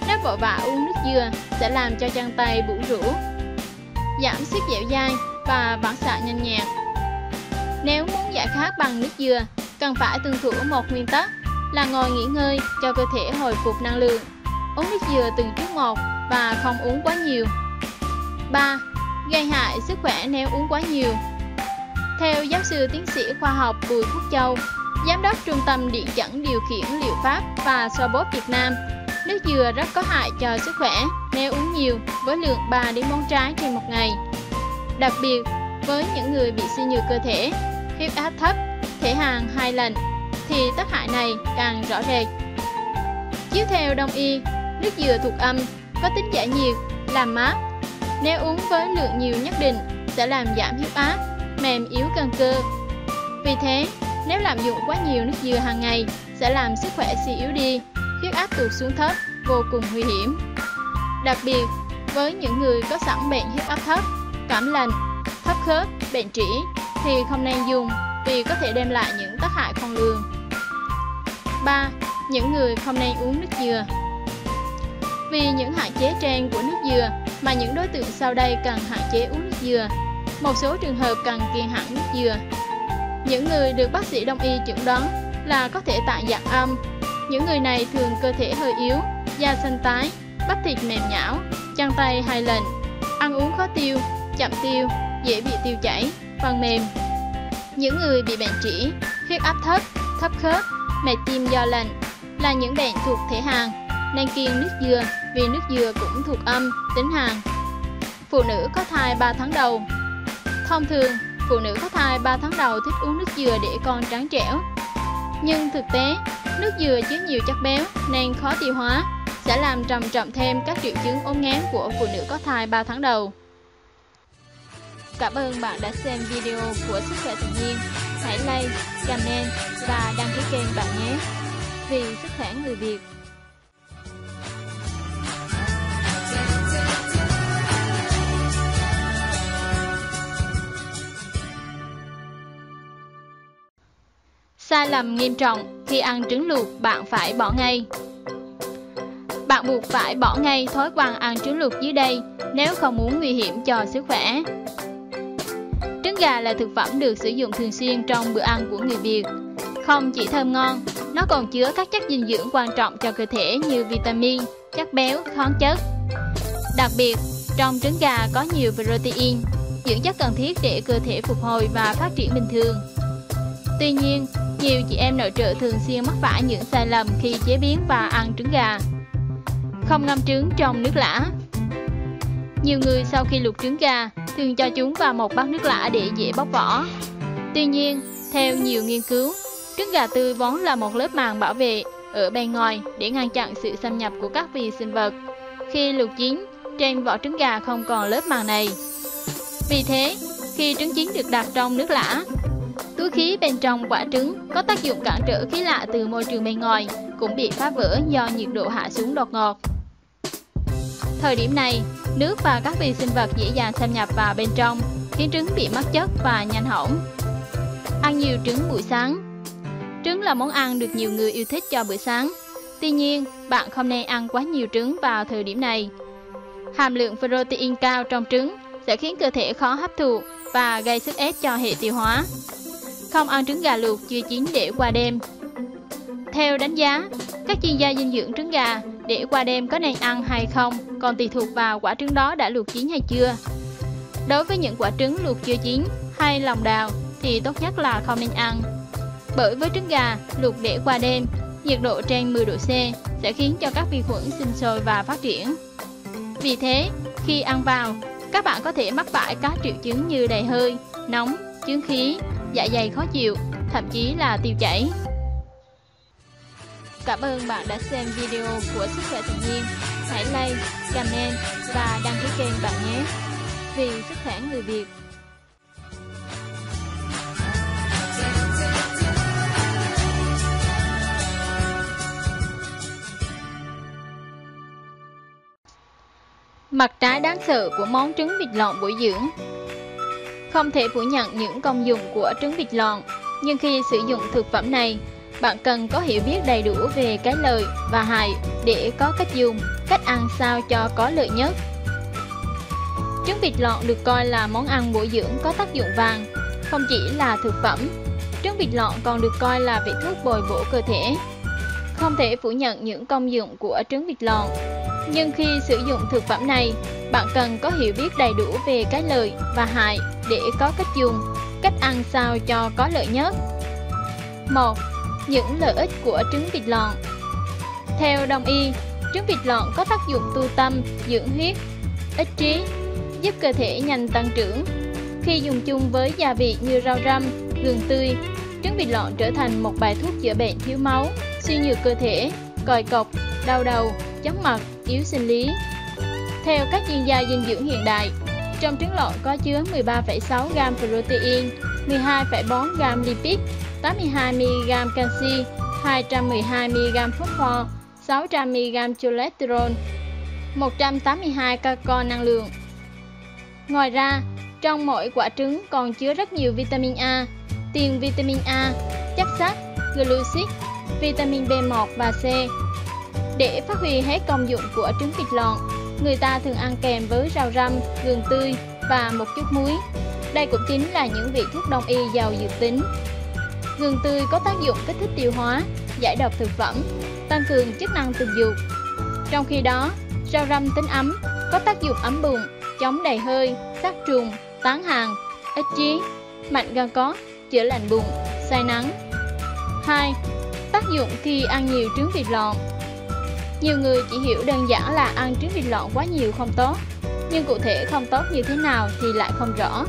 nếu vội vã uống nước dừa sẽ làm cho chân tay bủn rũ, giảm sức dẻo dai và phản xạ nhanh nhẹn. Nếu muốn giải khát bằng nước dừa, cần phải tuân thủ một nguyên tắc là ngồi nghỉ ngơi cho cơ thể hồi phục năng lượng, uống nước dừa từng chút một và không uống quá nhiều. 3. Gây hại sức khỏe nếu uống quá nhiều. Theo giáo sư tiến sĩ khoa học Bùi Quốc Châu, giám đốc Trung tâm Điện chẩn điều khiển liệu pháp và xoa bóp Việt Nam, nước dừa rất có hại cho sức khỏe nếu uống nhiều với lượng 3 đến 4 trái trên một ngày. Đặc biệt, với những người bị suy nhược cơ thể, huyết áp thấp, thể hàn hay lạnh, thì tác hại này càng rõ rệt. Chiếu theo Đông y, nước dừa thuộc âm, có tính giải nhiệt, làm mát. Nếu uống với lượng nhiều nhất định, sẽ làm giảm huyết áp, mềm yếu cân cơ. Vì thế, nếu lạm dụng quá nhiều nước dừa hàng ngày sẽ làm sức khỏe suy yếu đi, huyết áp tụt xuống thấp, vô cùng nguy hiểm. Đặc biệt, với những người có sẵn bệnh huyết áp thấp, cảm lạnh, thấp khớp, bệnh trĩ thì không nên dùng vì có thể đem lại những tác hại khôn lường. 3. những người không nên uống nước dừa. Vì những hạn chế trên của nước dừa mà những đối tượng sau đây cần hạn chế uống nước dừa. Một số trường hợp cần kiêng hẳn nước dừa. Những người được bác sĩ đông y chẩn đoán là có thể tạng dạng âm. Những người này thường cơ thể hơi yếu, da xanh tái, bắp thịt mềm nhão, chân tay hay lạnh, ăn uống khó tiêu, chậm tiêu, dễ bị tiêu chảy, phần mềm. Những người bị bệnh trĩ, huyết áp thấp, thấp khớp, mệt tim do lạnh là những bệnh thuộc thể hàn, nên kiêng nước dừa vì nước dừa cũng thuộc âm, tính hàn. Phụ nữ có thai 3 tháng đầu. Thông thường, phụ nữ có thai 3 tháng đầu thích uống nước dừa để con trắng trẻo. Nhưng thực tế, nước dừa chứa nhiều chất béo nên khó tiêu hóa, sẽ làm trầm trọng thêm các triệu chứng ốm nghén của phụ nữ có thai 3 tháng đầu. Cảm ơn bạn đã xem video của Sức khỏe tự nhiên. Hãy like, comment và đăng ký kênh bạn nhé. Vì sức khỏe người Việt. Sai lầm nghiêm trọng khi ăn trứng luộc bạn phải bỏ ngay. Bạn buộc phải bỏ ngay thói quen ăn trứng luộc dưới đây nếu không muốn nguy hiểm cho sức khỏe. Trứng gà là thực phẩm được sử dụng thường xuyên trong bữa ăn của người Việt. Không chỉ thơm ngon, nó còn chứa các chất dinh dưỡng quan trọng cho cơ thể như vitamin, chất béo, khoáng chất. Đặc biệt, trong trứng gà có nhiều protein, dưỡng chất cần thiết để cơ thể phục hồi và phát triển bình thường. Tuy nhiên, nhiều chị em nội trợ thường xuyên mắc phải những sai lầm khi chế biến và ăn trứng gà. Không ngâm trứng trong nước lã. Nhiều người sau khi luộc trứng gà thường cho chúng vào một bát nước lã để dễ bóc vỏ. Tuy nhiên, theo nhiều nghiên cứu, trứng gà tươi vốn là một lớp màng bảo vệ ở bên ngoài để ngăn chặn sự xâm nhập của các vi sinh vật. Khi luộc chín, trên vỏ trứng gà không còn lớp màng này. Vì thế, khi trứng chín được đặt trong nước lã, túi khí bên trong quả trứng có tác dụng cản trở khí lạ từ môi trường bên ngoài cũng bị phá vỡ do nhiệt độ hạ xuống đột ngột. Thời điểm này, nước và các vi sinh vật dễ dàng xâm nhập vào bên trong, khiến trứng bị mất chất và nhanh hỏng. Ăn nhiều trứng buổi sáng. Trứng là món ăn được nhiều người yêu thích cho bữa sáng. Tuy nhiên, bạn không nên ăn quá nhiều trứng vào thời điểm này. Hàm lượng protein cao trong trứng sẽ khiến cơ thể khó hấp thụ và gây sức ép cho hệ tiêu hóa. Không ăn trứng gà luộc chưa chín để qua đêm. Theo đánh giá, các chuyên gia dinh dưỡng, trứng gà để qua đêm có nên ăn hay không còn tùy thuộc vào quả trứng đó đã luộc chín hay chưa. Đối với những quả trứng luộc chưa chín hay lòng đào thì tốt nhất là không nên ăn. Bởi với trứng gà luộc để qua đêm, nhiệt độ trên 10 độ C sẽ khiến cho các vi khuẩn sinh sôi và phát triển. Vì thế, khi ăn vào, các bạn có thể mắc phải các triệu chứng như đầy hơi, nóng, chứng khí, dạ dày khó chịu, thậm chí là tiêu chảy. Cảm ơn bạn đã xem video của Sức khỏe tự nhiên. Hãy like, comment và đăng ký kênh bạn nhé. Vì sức khỏe người Việt. Mặt trái đáng sợ của món trứng vịt lộn bổ dưỡng. Không thể phủ nhận những công dụng của trứng vịt lộn, nhưng khi sử dụng thực phẩm này, bạn cần có hiểu biết đầy đủ về cái lợi và hại để có cách dùng, cách ăn sao cho có lợi nhất. Trứng vịt lộn được coi là món ăn bổ dưỡng có tác dụng vàng, không chỉ là thực phẩm. Trứng vịt lộn còn được coi là vị thuốc bồi bổ cơ thể. Không thể phủ nhận những công dụng của trứng vịt lộn, nhưng khi sử dụng thực phẩm này, bạn cần có hiểu biết đầy đủ về cái lợi và hại để có cách dùng, cách ăn sao cho có lợi nhất. 1. Những lợi ích của trứng vịt lộn. Theo đông y, trứng vịt lộn có tác dụng tu tâm, dưỡng huyết, ích trí, giúp cơ thể nhanh tăng trưởng. Khi dùng chung với gia vị như rau răm, gừng tươi, trứng vịt lộn trở thành một bài thuốc chữa bệnh thiếu máu, suy nhược cơ thể, còi cọc, đau đầu, chóng mặt, yếu sinh lý. Theo các chuyên gia dinh dưỡng hiện đại, trong trứng lộn có chứa 13,6 g protein, 12,4 g lipid, 82 mg canxi, 212 mg phốt pho, 600 mg cholesterol, 182 calco năng lượng. Ngoài ra, trong mỗi quả trứng còn chứa rất nhiều vitamin A, tiền vitamin A, chất sắt, glucid, vitamin B1 và C. Để phát huy hết công dụng của trứng vịt lộn, người ta thường ăn kèm với rau răm, gừng tươi và một chút muối. Đây cũng chính là những vị thuốc đông y giàu dược tính. Gừng tươi có tác dụng kích thích tiêu hóa, giải độc thực phẩm, tăng cường chức năng tình dục. Trong khi đó, rau răm tính ấm, có tác dụng ấm bụng, chống đầy hơi, sát trùng, tán hàn, ích trí, mạnh gan cốt, chữa lạnh bụng, say nắng. 2. Tác dụng khi ăn nhiều trứng vịt lộn. Nhiều người chỉ hiểu đơn giản là ăn trứng vịt lộn quá nhiều không tốt, nhưng cụ thể không tốt như thế nào thì lại không rõ.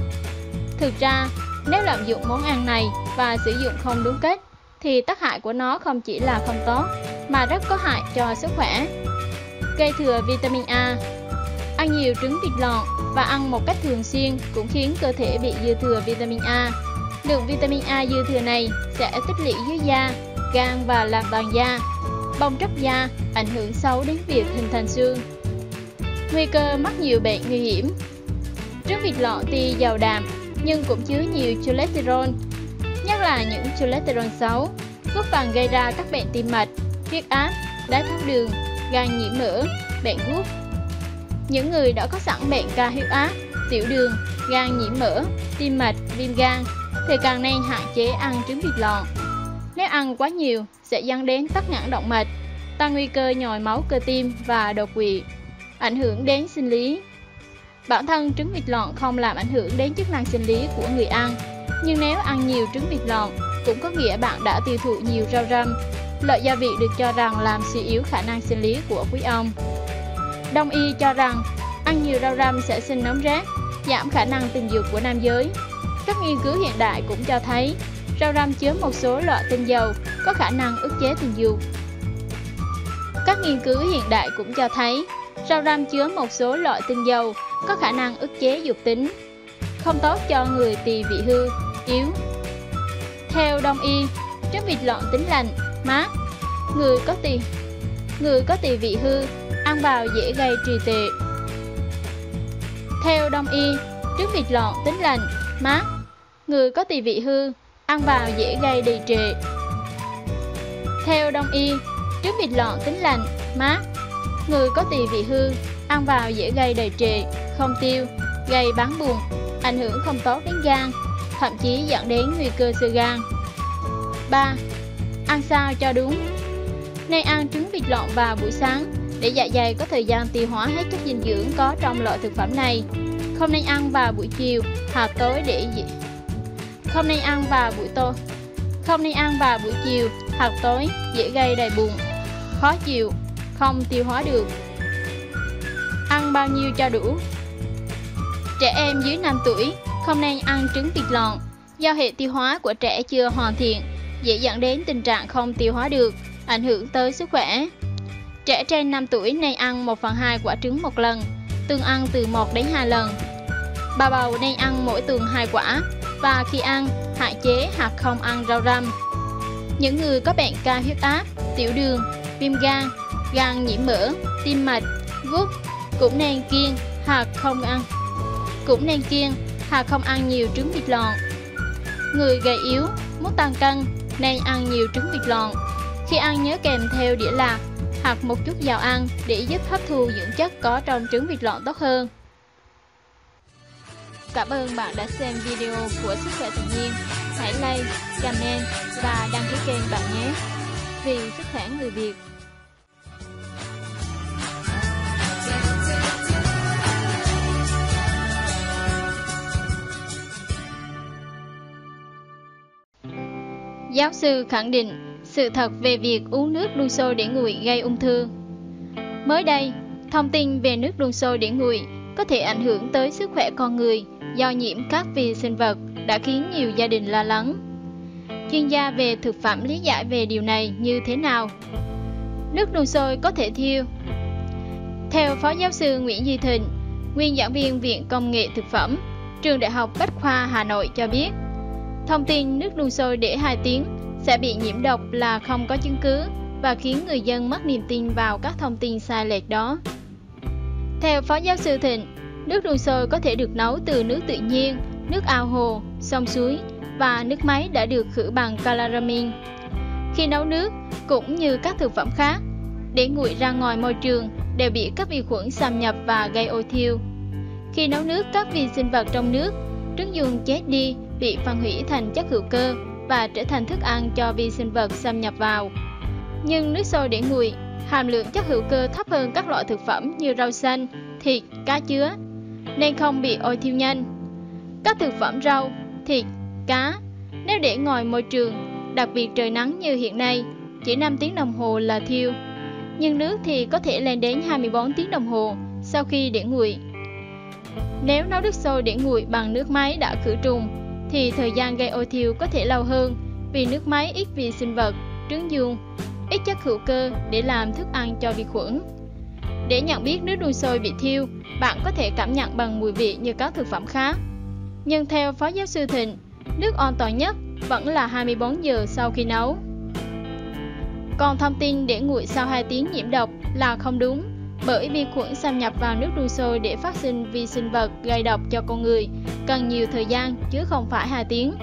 Thực ra, nếu lạm dụng món ăn này và sử dụng không đúng cách, thì tác hại của nó không chỉ là không tốt, mà rất có hại cho sức khỏe. Gây thừa vitamin A. Ăn nhiều trứng vịt lộn và ăn một cách thường xuyên cũng khiến cơ thể bị dư thừa vitamin A. Lượng vitamin A dư thừa này sẽ tích lũy dưới da, gan và làm vàng da, bong tróc da, ảnh hưởng xấu đến việc hình thành xương. Nguy cơ mắc nhiều bệnh nguy hiểm. Trứng vịt lộn tuy giàu đạm nhưng cũng chứa nhiều cholesterol, nhất là những cholesterol xấu, góp phần gây ra các bệnh tim mạch, huyết áp, đái tháo đường, gan nhiễm mỡ, bệnh gút. Những người đã có sẵn bệnh cao huyết áp, tiểu đường, gan nhiễm mỡ, tim mạch, viêm gan thì càng nên hạn chế ăn trứng vịt lộn. Nếu ăn quá nhiều sẽ dẫn đến tắc nghẽn động mạch, tăng nguy cơ nhồi máu cơ tim và đột quỵ, ảnh hưởng đến sinh lý. Bản thân trứng vịt lộn không làm ảnh hưởng đến chức năng sinh lý của người ăn, nhưng nếu ăn nhiều trứng vịt lộn cũng có nghĩa bạn đã tiêu thụ nhiều rau răm, loại gia vị được cho rằng làm suy yếu khả năng sinh lý của quý ông. Đông y cho rằng ăn nhiều rau răm sẽ sinh nóng rát, giảm khả năng tình dục của nam giới. Các nghiên cứu hiện đại cũng cho thấy rau răm chứa một số loại tinh dầu có khả năng ức chế tình dục. Không tốt cho người tỳ vị hư, yếu. Theo Đông y, trứng vịt lộn tính lành, mát. Người có tỳ vị hư ăn vào dễ gây trì tệ. Theo Đông y, trứng vịt lộn tính lành, mát. Người có tỳ vị hư ăn vào dễ gây đì trệ. Theo Đông y, trứng vịt lộn tính lành, mát. Người có tỳ vị hư ăn vào dễ gây đì trệ, không tiêu, gây bán buồn, ảnh hưởng không tốt đến gan, thậm chí dẫn đến nguy cơ xơ gan. 3. Ăn sao cho đúng. Nên ăn trứng vịt lộn vào buổi sáng để dạ dày có thời gian tiêu hóa hết chất dinh dưỡng có trong loại thực phẩm này. Không nên ăn vào buổi chiều hoặc tối Không nên ăn vào buổi chiều hoặc tối dễ gây đầy bụng, khó chịu, không tiêu hóa được. Ăn bao nhiêu cho đủ. Trẻ em dưới 5 tuổi không nên ăn trứng vịt lộn do hệ tiêu hóa của trẻ chưa hoàn thiện, dễ dẫn đến tình trạng không tiêu hóa được, ảnh hưởng tới sức khỏe. Trẻ trên 5 tuổi nên ăn 1/2 quả trứng một lần, tương ăn từ 1 đến 2 lần. Bà bầu nên ăn mỗi tuần 2 quả và khi ăn, hạn chế hoặc không ăn rau răm. Những người có bệnh cao huyết áp, tiểu đường, viêm gan, gan nhiễm mỡ, tim mạch, gút cũng nên kiêng hoặc không ăn nhiều trứng vịt lộn. Người gầy yếu, muốn tăng cân nên ăn nhiều trứng vịt lộn. Khi ăn nhớ kèm theo đĩa lạc hoặc một chút dầu ăn để giúp hấp thu dưỡng chất có trong trứng vịt lộn tốt hơn. Cảm ơn bạn đã xem video của Sức khỏe tự nhiên. Hãy like, comment và đăng ký kênh bạn nhé. Vì sức khỏe người Việt. Giáo sư khẳng định sự thật về việc uống nước đun sôi để nguội gây ung thư. Mới đây, thông tin về nước đun sôi để nguội có thể ảnh hưởng tới sức khỏe con người do nhiễm các vi sinh vật đã khiến nhiều gia đình lo lắng. Chuyên gia về thực phẩm lý giải về điều này như thế nào? Nước đun sôi có thể thiêu. Theo Phó Giáo sư Nguyễn Duy Thịnh, nguyên giảng viên Viện Công nghệ Thực phẩm, Trường Đại học Bách khoa Hà Nội cho biết, thông tin nước đun sôi để 2 tiếng sẽ bị nhiễm độc là không có chứng cứ và khiến người dân mất niềm tin vào các thông tin sai lệch đó. Theo Phó Giáo sư Thịnh, nước đun sôi có thể được nấu từ nước tự nhiên, nước ao hồ, sông suối và nước máy đã được khử bằng chloramin. Khi nấu nước, cũng như các thực phẩm khác, để nguội ra ngoài môi trường đều bị các vi khuẩn xâm nhập và gây ôi thiêu. Khi nấu nước, các vi sinh vật trong nước, trứng dung chết đi, bị phân hủy thành chất hữu cơ và trở thành thức ăn cho vi sinh vật xâm nhập vào. Nhưng nước sôi để nguội, hàm lượng chất hữu cơ thấp hơn các loại thực phẩm như rau xanh, thịt, cá chứa, nên không bị ôi thiêu nhanh. Các thực phẩm rau, thịt, cá, nếu để ngoài môi trường, đặc biệt trời nắng như hiện nay, chỉ 5 tiếng đồng hồ là thiêu. Nhưng nước thì có thể lên đến 24 tiếng đồng hồ sau khi để nguội. Nếu nấu nước sôi để nguội bằng nước máy đã khử trùng, thì thời gian gây ôi thiêu có thể lâu hơn vì nước máy ít vi sinh vật, trứng dương, ít chất hữu cơ để làm thức ăn cho vi khuẩn. Để nhận biết nước đun sôi bị thiêu, bạn có thể cảm nhận bằng mùi vị như các thực phẩm khác. Nhưng theo Phó Giáo sư Thịnh, nước an toàn nhất vẫn là 24 giờ sau khi nấu. Còn thông tin để nguội sau 2 tiếng nhiễm độc là không đúng, bởi vi khuẩn xâm nhập vào nước đun sôi để phát sinh vi sinh vật gây độc cho con người cần nhiều thời gian chứ không phải 2 tiếng.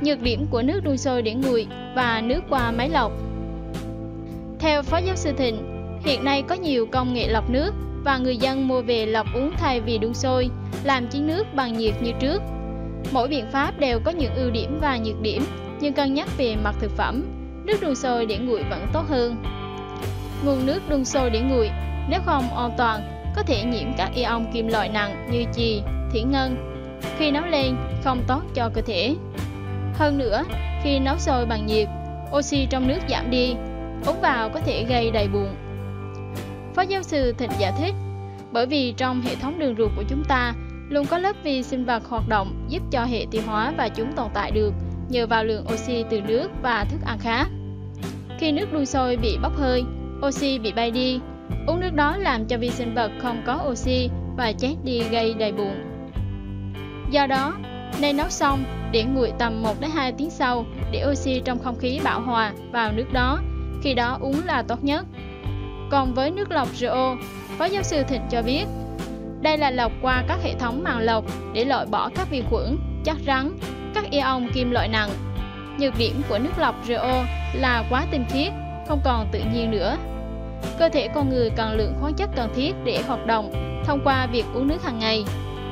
Nhược điểm của nước đun sôi để nguội và nước qua máy lọc. Theo Phó Giáo sư Thịnh, hiện nay có nhiều công nghệ lọc nước và người dân mua về lọc uống thay vì đun sôi, làm chín nước bằng nhiệt như trước. Mỗi biện pháp đều có những ưu điểm và nhược điểm, nhưng cân nhắc về mặt thực phẩm, nước đun sôi để nguội vẫn tốt hơn. Nguồn nước đun sôi để nguội, nếu không an toàn, có thể nhiễm các ion kim loại nặng như chì, thủy ngân. Khi nấu lên, không tốt cho cơ thể. Hơn nữa, khi nấu sôi bằng nhiệt, oxy trong nước giảm đi, uống vào có thể gây đầy bụng. Phó Giáo sư Thịnh giải thích, bởi vì trong hệ thống đường ruột của chúng ta luôn có lớp vi sinh vật hoạt động giúp cho hệ tiêu hóa và chúng tồn tại được nhờ vào lượng oxy từ nước và thức ăn khác. Khi nước đun sôi bị bốc hơi, oxy bị bay đi, uống nước đó làm cho vi sinh vật không có oxy và chết đi gây đầy bụng. Do đó, nên nấu xong để nguội tầm 1-2 tiếng sau để oxy trong không khí bão hòa vào nước đó, khi đó uống là tốt nhất. Còn với nước lọc RO, Phó Giáo sư Thịnh cho biết, đây là lọc qua các hệ thống màng lọc để loại bỏ các vi khuẩn, chất rắn, các ion kim loại nặng. Nhược điểm của nước lọc RO là quá tinh khiết, không còn tự nhiên nữa. Cơ thể con người cần lượng khoáng chất cần thiết để hoạt động thông qua việc uống nước hàng ngày.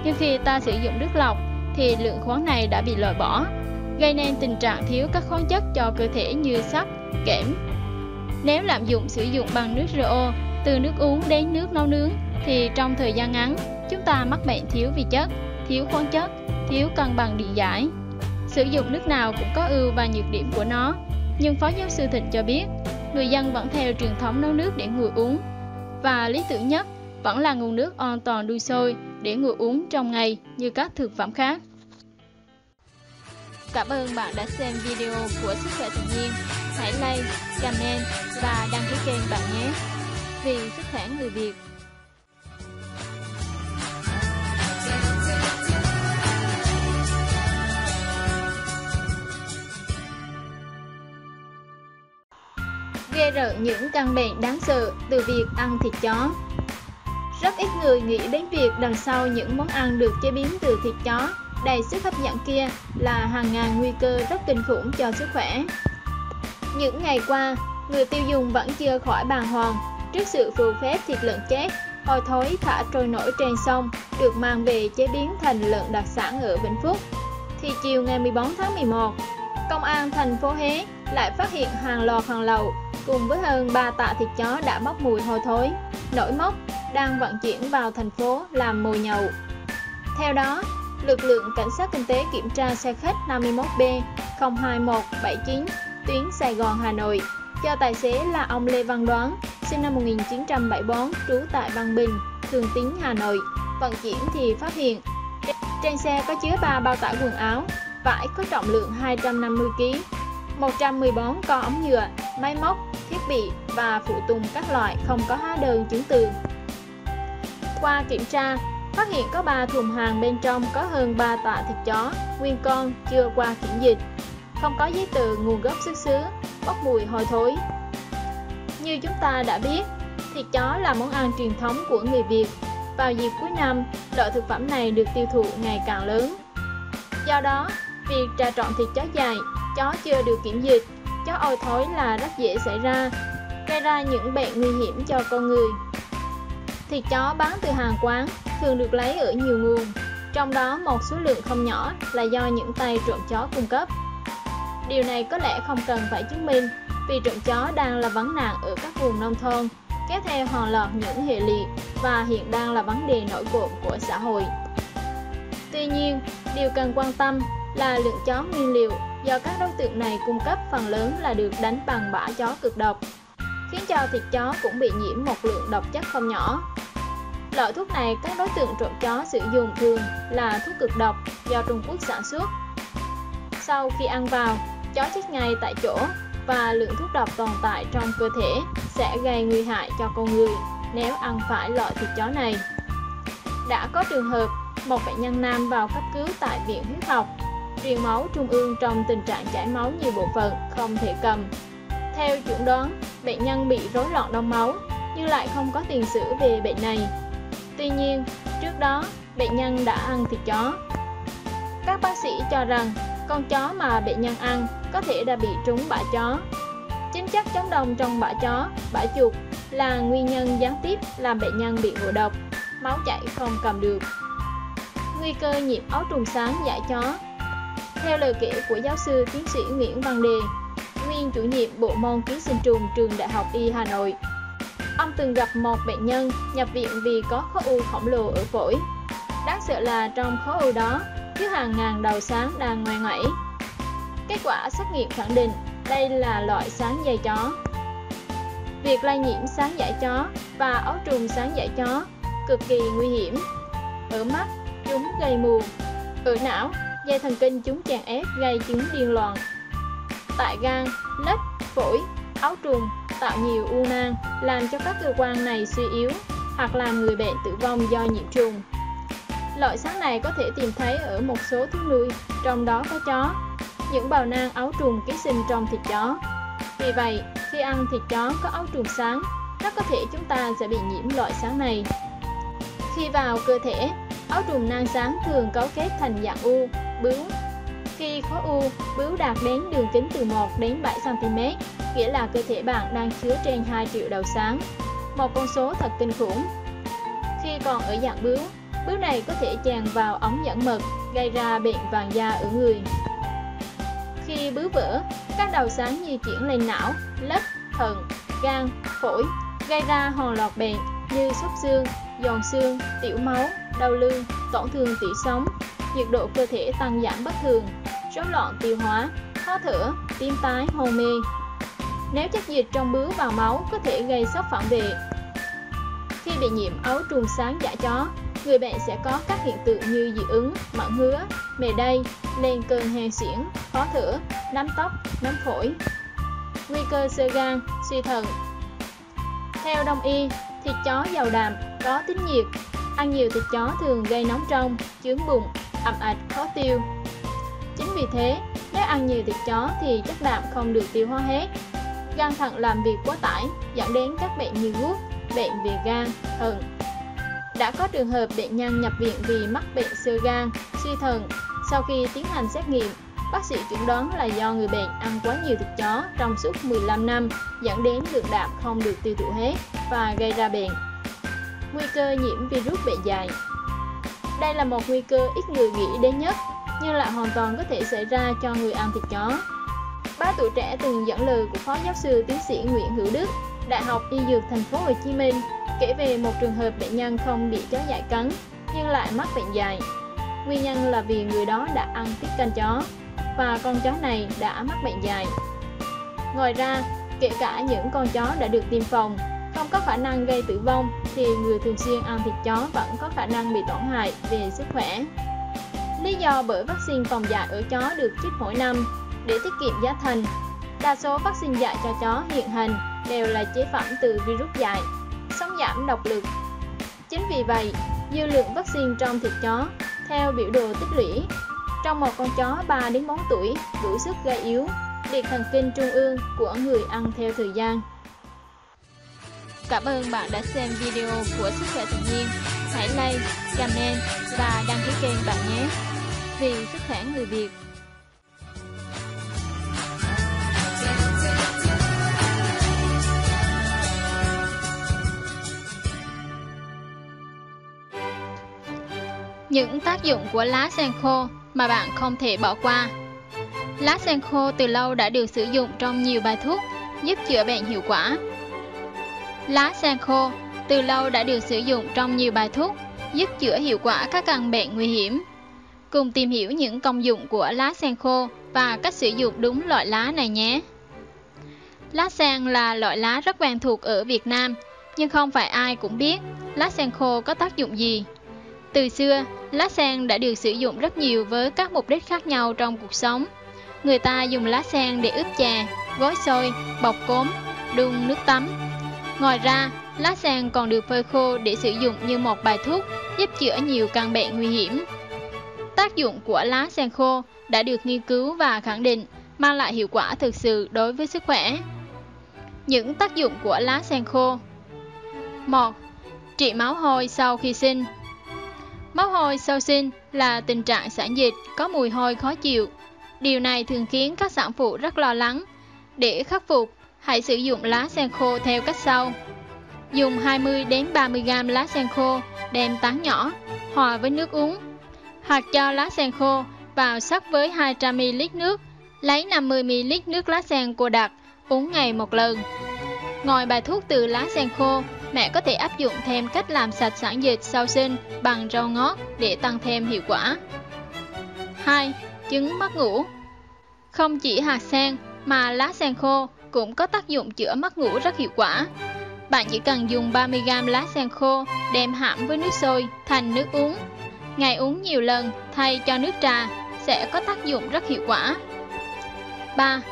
Nhưng khi ta sử dụng nước lọc thì lượng khoáng này đã bị loại bỏ, gây nên tình trạng thiếu các khoáng chất cho cơ thể như sắt, kẽm. Nếu lạm dụng sử dụng bằng nước RO từ nước uống đến nước nấu nướng thì trong thời gian ngắn chúng ta mắc bệnh thiếu vi chất, thiếu khoáng chất, thiếu cân bằng điện giải. Sử dụng nước nào cũng có ưu và nhược điểm của nó, nhưng Phó Giáo sư Thịnh cho biết người dân vẫn theo truyền thống nấu nước để nguội uống và lý tưởng nhất vẫn là nguồn nước an toàn đun sôi để nguội uống trong ngày như các thực phẩm khác. Cảm ơn bạn đã xem video của Sức khỏe tự nhiên. Hãy like, comment và đăng ký kênh bạn nhé. Vì sức khỏe người Việt. Ghê rợn những căn bệnh đáng sợ từ việc ăn thịt chó. Rất ít người nghĩ đến việc đằng sau những món ăn được chế biến từ thịt chó đầy sức hấp dẫn kia là hàng ngàn nguy cơ rất kinh khủng cho sức khỏe. Những ngày qua, người tiêu dùng vẫn chưa khỏi bàng hoàng trước sự phù phép thịt lợn chết, hôi thối thả trôi nổi trên sông được mang về chế biến thành lợn đặc sản ở Vĩnh Phúc. Thì chiều ngày 14 tháng 11, Công an thành phố Huế lại phát hiện hàng loạt hàng lậu cùng với hơn 3 tạ thịt chó đã bốc mùi hôi thối, nổi mốc đang vận chuyển vào thành phố làm mồi nhậu. Theo đó, lực lượng cảnh sát kinh tế kiểm tra xe khách 51B02179 tuyến Sài Gòn Hà Nội cho tài xế là ông Lê Văn Đoán, sinh năm 1974, trú tại Văn Bình, Thường Tín, Hà Nội, vận chuyển thì phát hiện trên xe có chứa 3 bao tải quần áo, vải có trọng lượng 250 kg, 114 con ống nhựa, máy móc, thiết bị và phụ tùng các loại không có hóa đơn chứng từ. Qua kiểm tra, phát hiện có 3 thùng hàng bên trong có hơn 3 tạ thịt chó, nguyên con chưa qua kiểm dịch, không có giấy tờ nguồn gốc xuất xứ, bốc mùi hôi thối. Như chúng ta đã biết, thịt chó là món ăn truyền thống của người Việt. Vào dịp cuối năm, loại thực phẩm này được tiêu thụ ngày càng lớn. Do đó, việc trà trộn thịt chó dại, chó chưa được kiểm dịch Chó ôi thối là rất dễ xảy ra, gây ra những bệnh nguy hiểm cho con người. Thịt chó bán từ hàng quán thường được lấy ở nhiều nguồn, trong đó một số lượng không nhỏ là do những tay trộm chó cung cấp. Điều này có lẽ không cần phải chứng minh, vì trộm chó đang là vấn nạn ở các vùng nông thôn, kéo theo hàng loạt những hệ lụy và hiện đang là vấn đề nổi cộm của xã hội. Tuy nhiên, điều cần quan tâm là lượng chó nguyên liệu do các đối tượng này cung cấp phần lớn là được đánh bằng bã chó cực độc, khiến cho thịt chó cũng bị nhiễm một lượng độc chất không nhỏ. Loại thuốc này các đối tượng trộm chó sử dụng thường là thuốc cực độc do Trung Quốc sản xuất. Sau khi ăn vào, chó chết ngay tại chỗ và lượng thuốc độc tồn tại trong cơ thể sẽ gây nguy hại cho con người nếu ăn phải loại thịt chó này. Đã có trường hợp một bệnh nhân nam vào cấp cứu tại Viện Huyết học Truyền máu Trung ương trong tình trạng chảy máu nhiều bộ phận không thể cầm. Theo chẩn đoán, bệnh nhân bị rối loạn đông máu nhưng lại không có tiền sử về bệnh này. Tuy nhiên, trước đó bệnh nhân đã ăn thịt chó. Các bác sĩ cho rằng con chó mà bệnh nhân ăn có thể đã bị trúng bã chó. Chính chất chống đông trong bã chó, bã chuột là nguyên nhân gián tiếp làm bệnh nhân bị ngộ độc, máu chảy không cầm được. Nguy cơ nhiễm ấu trùng sán dại chó. Theo lời kể của giáo sư tiến sĩ Nguyễn Văn Đề, nguyên chủ nhiệm bộ môn ký sinh trùng trường Đại học Y Hà Nội, ông từng gặp một bệnh nhân nhập viện vì có khối u khổng lồ ở phổi. Đáng sợ là trong khối u đó chứa hàng ngàn đầu sán đang ngoe ngoải. Kết quả xét nghiệm khẳng định đây là loại sán dại chó. Việc lây nhiễm sán dại chó và ấu trùng sán dại chó cực kỳ nguy hiểm. Ở mắt, chúng gây mù. Ở não, dây thần kinh chúng chèn ép gây chứng điên loạn. Tại gan, lách, phổi, ấu trùng tạo nhiều u nang làm cho các cơ quan này suy yếu hoặc làm người bệnh tử vong do nhiễm trùng. Loại sán này có thể tìm thấy ở một số thú nuôi, trong đó có chó. Những bào nang ấu trùng ký sinh trong thịt chó. Vì vậy, khi ăn thịt chó có ấu trùng sán, rất có thể chúng ta sẽ bị nhiễm loại sán này. Khi vào cơ thể, ấu trùng nang sán thường cấu kết thành dạng u, bướu. Khi khối u, bướu đạt đến đường kính từ 1 đến 7cm, nghĩa là cơ thể bạn đang chứa trên 2 triệu đầu sán, một con số thật kinh khủng. Khi còn ở dạng bướu, bướu này có thể tràn vào ống dẫn mật, gây ra bệnh vàng da ở người. Khi bướu vỡ, các đầu sán di chuyển lên não, lách, thận, gan, phổi, gây ra hàng loạt bệnh như sốt xương, giòn xương, tiểu máu, đau lưng, tổn thương tủy sống, nhiệt độ cơ thể tăng giảm bất thường, rối loạn tiêu hóa, khó thở, tím tái, hôn mê. Nếu chất dịch trong bướu vào máu có thể gây sốc phản vệ. Khi bị nhiễm ấu trùng sán dại chó, người bệnh sẽ có các hiện tượng như dị ứng, mẩn ngứa, mề đay, lên cơn hen suyễn, khó thở, nắm tóc, nắm phổi. Nguy cơ xơ gan, suy thận. Theo Đông y, thịt chó giàu đạm, có tính nhiệt. Ăn nhiều thịt chó thường gây nóng trong, chướng bụng, ẩm ạch, khó tiêu. Chính vì thế, nếu ăn nhiều thịt chó thì chất đạm không được tiêu hóa hết. Gan thận làm việc quá tải, dẫn đến các bệnh như gút, bệnh về gan, thận. Đã có trường hợp bệnh nhân nhập viện vì mắc bệnh xơ gan, suy thận. Sau khi tiến hành xét nghiệm, bác sĩ chẩn đoán là do người bệnh ăn quá nhiều thịt chó trong suốt 15 năm, dẫn đến lượng đạm không được tiêu thụ hết và gây ra bệnh. Nguy cơ nhiễm virus bệnh dại. Đây là một nguy cơ ít người nghĩ đến nhất, nhưng lại hoàn toàn có thể xảy ra cho người ăn thịt chó. Báo Tuổi Trẻ từng dẫn lời của Phó Giáo sư Tiến sĩ Nguyễn Hữu Đức, Đại học Y Dược Thành phố Hồ Chí Minh, kể về một trường hợp bệnh nhân không bị chó dại cắn nhưng lại mắc bệnh dại. Nguyên nhân là vì người đó đã ăn tiết canh chó và con chó này đã mắc bệnh dại. Ngoài ra, kể cả những con chó đã được tiêm phòng không có khả năng gây tử vong thì người thường xuyên ăn thịt chó vẫn có khả năng bị tổn hại về sức khỏe. Lý do bởi vaccine phòng dại ở chó được chích mỗi năm để tiết kiệm giá thành. Đa số vaccine dại cho chó hiện hành đều là chế phẩm từ virus dại, sống giảm độc lực. Chính vì vậy, dư lượng vaccine trong thịt chó theo biểu đồ tích lũy trong một con chó 3 đến 4 tuổi đủ sức gây yếu liệt thần kinh trung ương của người ăn theo thời gian. Cảm ơn bạn đã xem video của Sức khỏe tự nhiên. Hãy like, comment và đăng ký kênh bạn nhé. Vì sức khỏe người Việt. Những tác dụng của lá sen khô mà bạn không thể bỏ qua. Lá sen khô từ lâu đã được sử dụng trong nhiều bài thuốc giúp chữa bệnh hiệu quả. Lá sen khô từ lâu đã được sử dụng trong nhiều bài thuốc giúp chữa hiệu quả các căn bệnh nguy hiểm. Cùng tìm hiểu những công dụng của lá sen khô và cách sử dụng đúng loại lá này nhé. Lá sen là loại lá rất quen thuộc ở Việt Nam, nhưng không phải ai cũng biết lá sen khô có tác dụng gì. Từ xưa, lá sen đã được sử dụng rất nhiều với các mục đích khác nhau trong cuộc sống. Người ta dùng lá sen để ướp chè, gói xôi, bọc cốm, đun nước tắm. Ngoài ra, lá sen còn được phơi khô để sử dụng như một bài thuốc giúp chữa nhiều căn bệnh nguy hiểm. Tác dụng của lá sen khô đã được nghiên cứu và khẳng định mang lại hiệu quả thực sự đối với sức khỏe. Những tác dụng của lá sen khô: 1. Trị máu hôi sau khi sinh. Máu hôi sau sinh là tình trạng sản dịch có mùi hôi khó chịu. Điều này thường khiến các sản phụ rất lo lắng. Để khắc phục, hãy sử dụng lá sen khô theo cách sau. Dùng 20 đến 30g lá sen khô đem tán nhỏ, hòa với nước uống, hoặc cho lá sen khô vào sắc với 200ml nước, lấy 50ml nước lá sen cô đặc, uống ngày một lần. Ngoài bài thuốc từ lá sen khô, mẹ có thể áp dụng thêm cách làm sạch sản dịch sau sinh bằng rau ngót để tăng thêm hiệu quả. 2. Chứng mất ngủ. Không chỉ hạt sen mà lá sen khô cũng có tác dụng chữa mất ngủ rất hiệu quả. Bạn chỉ cần dùng 30g lá sen khô đem hãm với nước sôi thành nước uống. Ngày uống nhiều lần thay cho nước trà sẽ có tác dụng rất hiệu quả. 3.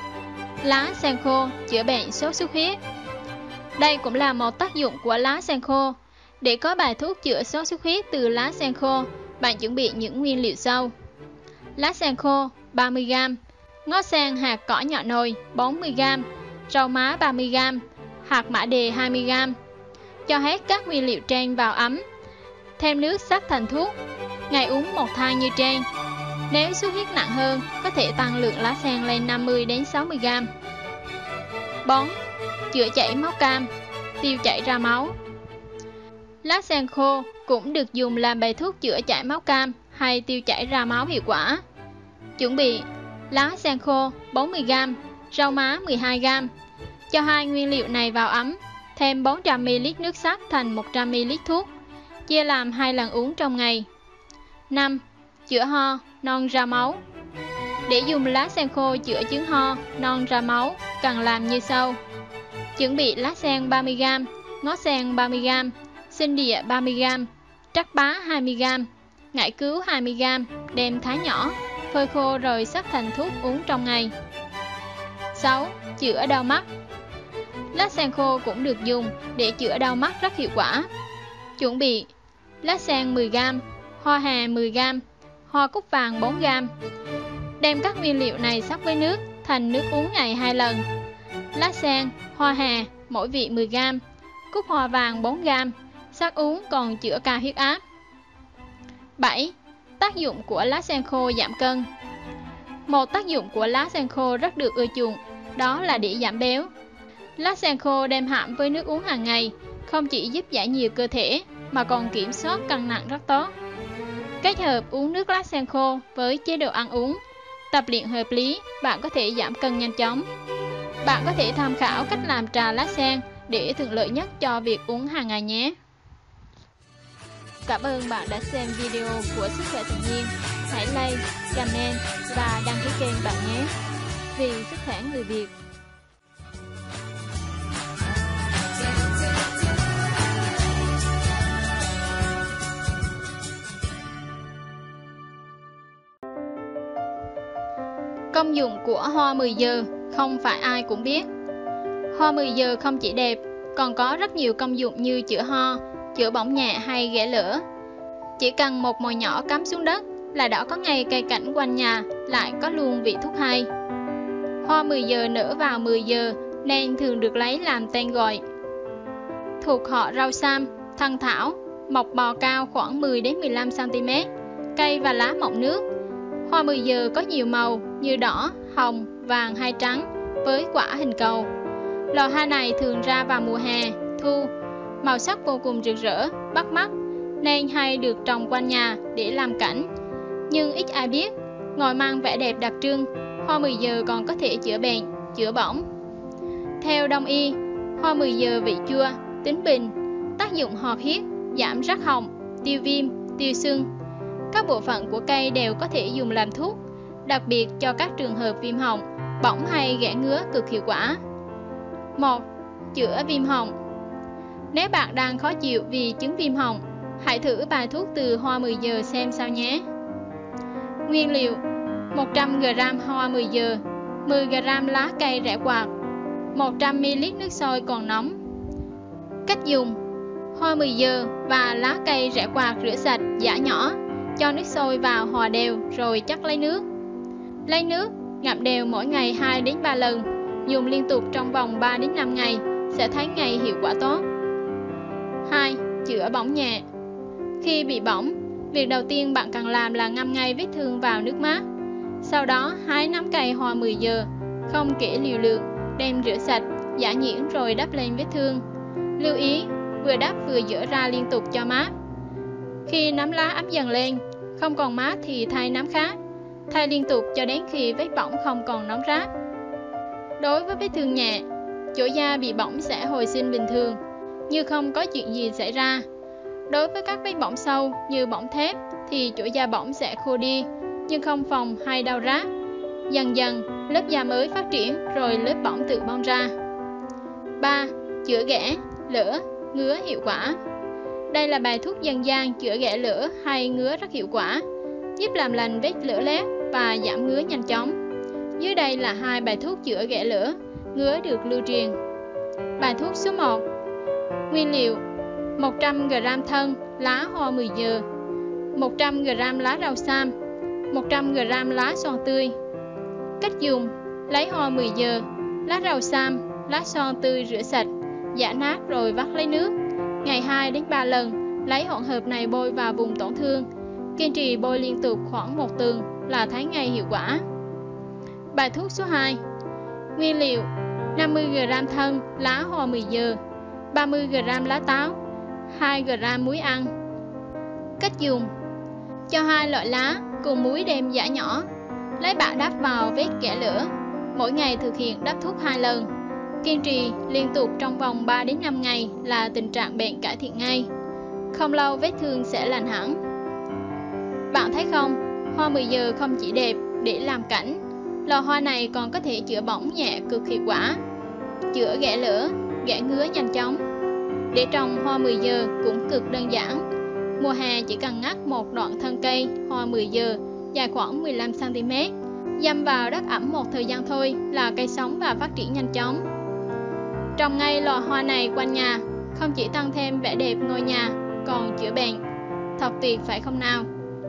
Lá sen khô chữa bệnh sốt xuất huyết. Đây cũng là một tác dụng của lá sen khô. Để có bài thuốc chữa sốt xuất huyết từ lá sen khô, bạn chuẩn bị những nguyên liệu sau: lá sen khô 30g, ngó sen hạt cỏ nhỏ nồi 40g, rau má 30g, hạt mã đề 20g. Cho hết các nguyên liệu trên vào ấm, thêm nước sắc thành thuốc, ngày uống một thai như trên. Nếu xuất huyết nặng hơn, có thể tăng lượng lá sen lên 50-60g. 4. Chữa chảy máu cam, tiêu chảy ra máu. Lá sen khô cũng được dùng làm bài thuốc chữa chảy máu cam hay tiêu chảy ra máu hiệu quả. Chuẩn bị: lá sen khô 40g, rau má 12g. Cho hai nguyên liệu này vào ấm, thêm 400ml nước sắc thành 100ml thuốc, chia làm 2 lần uống trong ngày. 5. Chữa ho, non ra máu. Để dùng lá sen khô chữa chứng ho, non ra máu, cần làm như sau: chuẩn bị lá sen 30g, ngó sen 30g, sinh địa 30g, trắc bá 20g, ngải cứu 20g, đem thái nhỏ, phơi khô rồi sắc thành thuốc uống trong ngày. 6. Chữa đau mắt. Lá sen khô cũng được dùng để chữa đau mắt rất hiệu quả. Chuẩn bị: lá sen 10g, hoa hà 10g, hoa cúc vàng 4g. Đem các nguyên liệu này sắc với nước thành nước uống ngày 2 lần. Lá sen, hoa hà mỗi vị 10g, cúc hoa vàng 4g, sắc uống còn chữa cao huyết áp. 7. Tác dụng của lá sen khô giảm cân. Một tác dụng của lá sen khô rất được ưa chuộng, đó là để giảm béo. Lá sen khô đem hãm với nước uống hàng ngày, không chỉ giúp giải nhiệt cơ thể mà còn kiểm soát cân nặng rất tốt. Kết hợp uống nước lá sen khô với chế độ ăn uống, tập luyện hợp lý, bạn có thể giảm cân nhanh chóng. Bạn có thể tham khảo cách làm trà lá sen để thuận lợi nhất cho việc uống hàng ngày nhé. Cảm ơn bạn đã xem video của Sức khỏe tự nhiên. Hãy like, comment và đăng ký kênh bạn nhé. Vì sức khỏe người Việt. Công dụng của hoa 10 giờ không phải ai cũng biết. Hoa 10 giờ không chỉ đẹp, còn có rất nhiều công dụng như chữa ho, chữa bỏng nhẹ hay ghẻ lửa. Chỉ cần một mồi nhỏ cắm xuống đất là đã có ngay cây cảnh quanh nhà lại có luôn vị thuốc hay. Hoa 10 giờ nở vào 10 giờ nên thường được lấy làm tên gọi. Thuộc họ rau sam, thân thảo, mọc bò cao khoảng 10-15cm, cây và lá mọng nước. Hoa 10 giờ có nhiều màu như đỏ, hồng, vàng hay trắng với quả hình cầu. Lò hoa này thường ra vào mùa hè, thu, màu sắc vô cùng rực rỡ, bắt mắt, nên hay được trồng quanh nhà để làm cảnh. Nhưng ít ai biết, ngòi mang vẻ đẹp đặc trưng, hoa mười giờ còn có thể chữa bệnh, chữa bỏng. Theo đông y, hoa mười giờ vị chua, tính bình, tác dụng hợp huyết, giảm rát họng, tiêu viêm, tiêu sưng. Các bộ phận của cây đều có thể dùng làm thuốc, đặc biệt cho các trường hợp viêm họng, bỏng hay ghẻ ngứa cực hiệu quả. 1. Chữa viêm họng. Nếu bạn đang khó chịu vì chứng viêm họng, hãy thử bài thuốc từ hoa mười giờ xem sao nhé. Nguyên liệu: 100g hoa mười giờ, 10g lá cây rẻ quạt, 100ml nước sôi còn nóng. Cách dùng: hoa mười giờ và lá cây rẻ quạt rửa sạch, giã nhỏ, cho nước sôi vào hòa đều rồi chắt lấy nước. Lấy nước, ngậm đều mỗi ngày 2-3 lần, dùng liên tục trong vòng 3-5 ngày, sẽ thấy ngay hiệu quả tốt. 2. Chữa bỏng nhẹ. Khi bị bỏng, việc đầu tiên bạn cần làm là ngâm ngay vết thương vào nước mát. Sau đó hái nắm cây hoa mười giờ, không kể liều lượng, đem rửa sạch, giã nhuyễn rồi đắp lên vết thương. Lưu ý, vừa đắp vừa dỡ ra liên tục cho mát. Khi nắm lá ấm dần lên, không còn mát thì thay nắm khác, thay liên tục cho đến khi vết bỏng không còn nóng rát. Đối với vết thương nhẹ, chỗ da bị bỏng sẽ hồi sinh bình thường, như không có chuyện gì xảy ra. Đối với các vết bỏng sâu như bỏng thép thì chỗ da bỏng sẽ khô đi, nhưng không phòng hay đau rát. Dần dần, lớp da mới phát triển rồi lớp bỏng tự bong ra. 3. Chữa ghẻ, lửa, ngứa hiệu quả. Đây là bài thuốc dân gian chữa ghẻ lửa hay ngứa rất hiệu quả, giúp làm lành vết lửa lét và giảm ngứa nhanh chóng. Dưới đây là 2 bài thuốc chữa ghẻ lửa, ngứa được lưu truyền. Bài thuốc số 1. Nguyên liệu: 100g thân lá hoa mười giờ, 100g lá rau sam, 100g lá son tươi. Cách dùng: lấy hoa mười giờ, lá rau sam, lá son tươi rửa sạch, giã nát rồi vắt lấy nước. Ngày 2-3 lần, lấy hỗn hợp này bôi vào vùng tổn thương. Kiên trì bôi liên tục khoảng 1 tuần là thấy ngay hiệu quả. Bài thuốc số 2. Nguyên liệu: 50g thân lá hoa mười giờ, 30g lá táo, 2g muối ăn. Cách dùng: cho 2 loại lá cùng muối đem giã nhỏ, lấy bã đắp vào vết ghẻ lửa. Mỗi ngày thực hiện đắp thuốc 2 lần, kiên trì liên tục trong vòng 3-5 ngày là tình trạng bệnh cải thiện ngay. Không lâu vết thương sẽ lành hẳn. Bạn thấy không, hoa mười giờ không chỉ đẹp để làm cảnh, lò hoa này còn có thể chữa bỏng nhẹ cực hiệu quả, chữa ghẻ lửa, ghẻ ngứa nhanh chóng. Để trồng hoa mười giờ cũng cực đơn giản. Mùa hè chỉ cần ngắt một đoạn thân cây hoa mười giờ dài khoảng 15cm, dăm vào đất ẩm một thời gian thôi là cây sống và phát triển nhanh chóng. Trồng ngay lò hoa này quanh nhà không chỉ tăng thêm vẻ đẹp ngôi nhà còn chữa bệnh. Thật tuyệt phải không nào?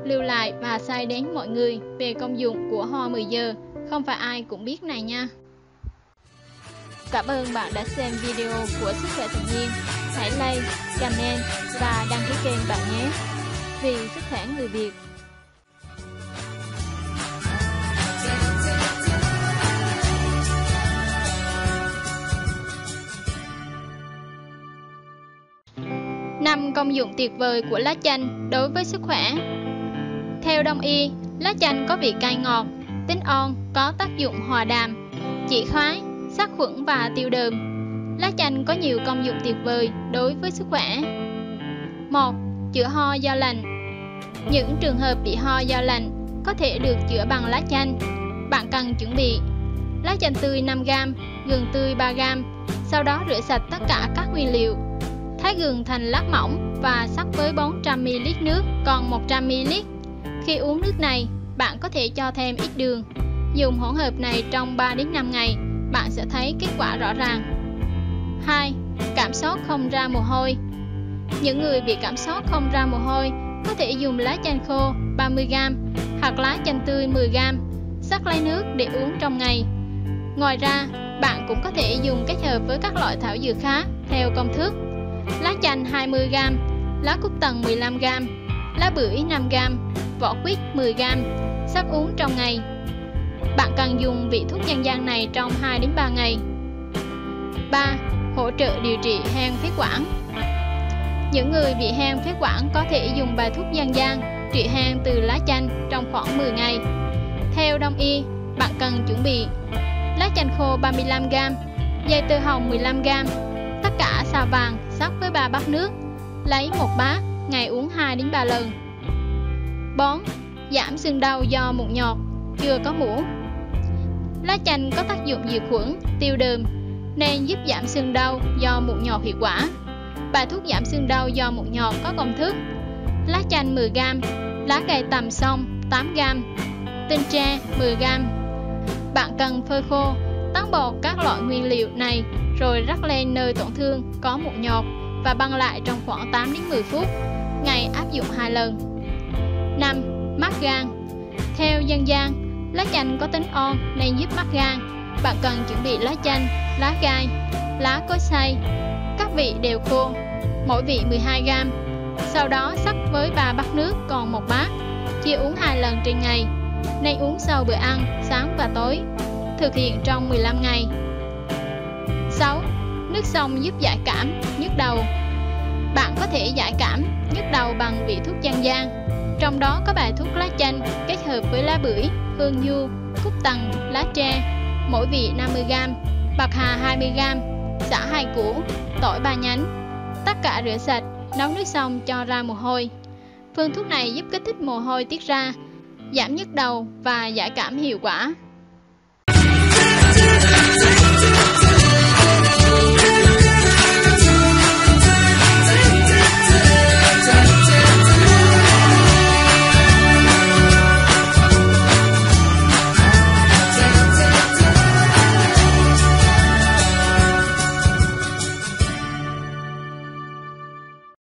Lưu lại và sai đến mọi người về công dụng của hoa mười giờ, không phải ai cũng biết này nha. Cảm ơn bạn đã xem video của Sức khỏe tự nhiên. Hãy like, comment và đăng ký kênh bạn nhé. Vì sức khỏe người Việt. Công dụng tuyệt vời của lá chanh đối với sức khỏe. Theo đông y, lá chanh có vị cay ngọt, tính on, có tác dụng hòa đàm, trị khoái, sát khuẩn và tiêu đờm. Lá chanh có nhiều công dụng tuyệt vời đối với sức khỏe. 1. Chữa ho do lạnh. Những trường hợp bị ho do lạnh có thể được chữa bằng lá chanh. Bạn cần chuẩn bị lá chanh tươi 5g, gừng tươi 3g, sau đó rửa sạch tất cả các nguyên liệu, thái gừng thành lát mỏng và sắc với 400ml nước còn 100ml. Khi uống nước này, bạn có thể cho thêm ít đường. Dùng hỗn hợp này trong 3-5 ngày, bạn sẽ thấy kết quả rõ ràng. 2. Cảm sốt không ra mồ hôi. Những người bị cảm sốt không ra mồ hôi có thể dùng lá chanh khô 30g hoặc lá chanh tươi 10g, sắc lấy nước để uống trong ngày. Ngoài ra, bạn cũng có thể dùng kết hợp với các loại thảo dược khác theo công thức: lá chanh 20g, lá cúc tần 15g, lá bưởi 5g, vỏ quýt 10g, sắc uống trong ngày. Bạn cần dùng vị thuốc dân gian này trong 2-3 ngày. 3. Hỗ trợ điều trị hen phế quản. Những người bị hen phế quản có thể dùng bài thuốc dân gian trị hen từ lá chanh trong khoảng 10 ngày. Theo đông y, bạn cần chuẩn bị lá chanh khô 35g, dây tư hồng 15g, tất cả xào vàng sắc với 3 bát nước, lấy 1 bát, ngày uống 2-3 lần. Bón giảm sưng đau do mụn nhọt, chưa có mũ. Lá chanh có tác dụng diệt khuẩn, tiêu đờm nên giúp giảm sưng đau do mụn nhọt hiệu quả. Bài thuốc giảm sưng đau do mụn nhọt có công thức: lá chanh 10g, lá cây tầm xong 8g, tinh tre 10g. Bạn cần phơi khô, tán bột các loại nguyên liệu này rồi rắc lên nơi tổn thương có mụn nhọt và băng lại trong khoảng 8-10 phút, ngày áp dụng 2 lần. 5. Mát gan. Theo dân gian, lá chanh có tính on nên giúp mát gan. Bạn cần chuẩn bị lá chanh, lá gai, lá cối xay, các vị đều khô, mỗi vị 12g. Sau đó sắc với 3 bát nước còn 1 bát, chia uống 2 lần trên ngày, nên uống sau bữa ăn, sáng và tối. Thực hiện trong 15 ngày. 6. Nước sông giúp giải cảm, nhức đầu. Bạn có thể giải cảm, nhức đầu bằng vị thuốc dân gian, trong đó có bài thuốc lá chanh kết hợp với lá bưởi, hương du, cúc tần, lá tre, mỗi vị 50g, bạc hà 20g, sả 2 củ, tỏi 3 nhánh, tất cả rửa sạch, nấu nước xong cho ra mồ hôi. Phương thuốc này giúp kích thích mồ hôi tiết ra, giảm nhức đầu và giải cảm hiệu quả.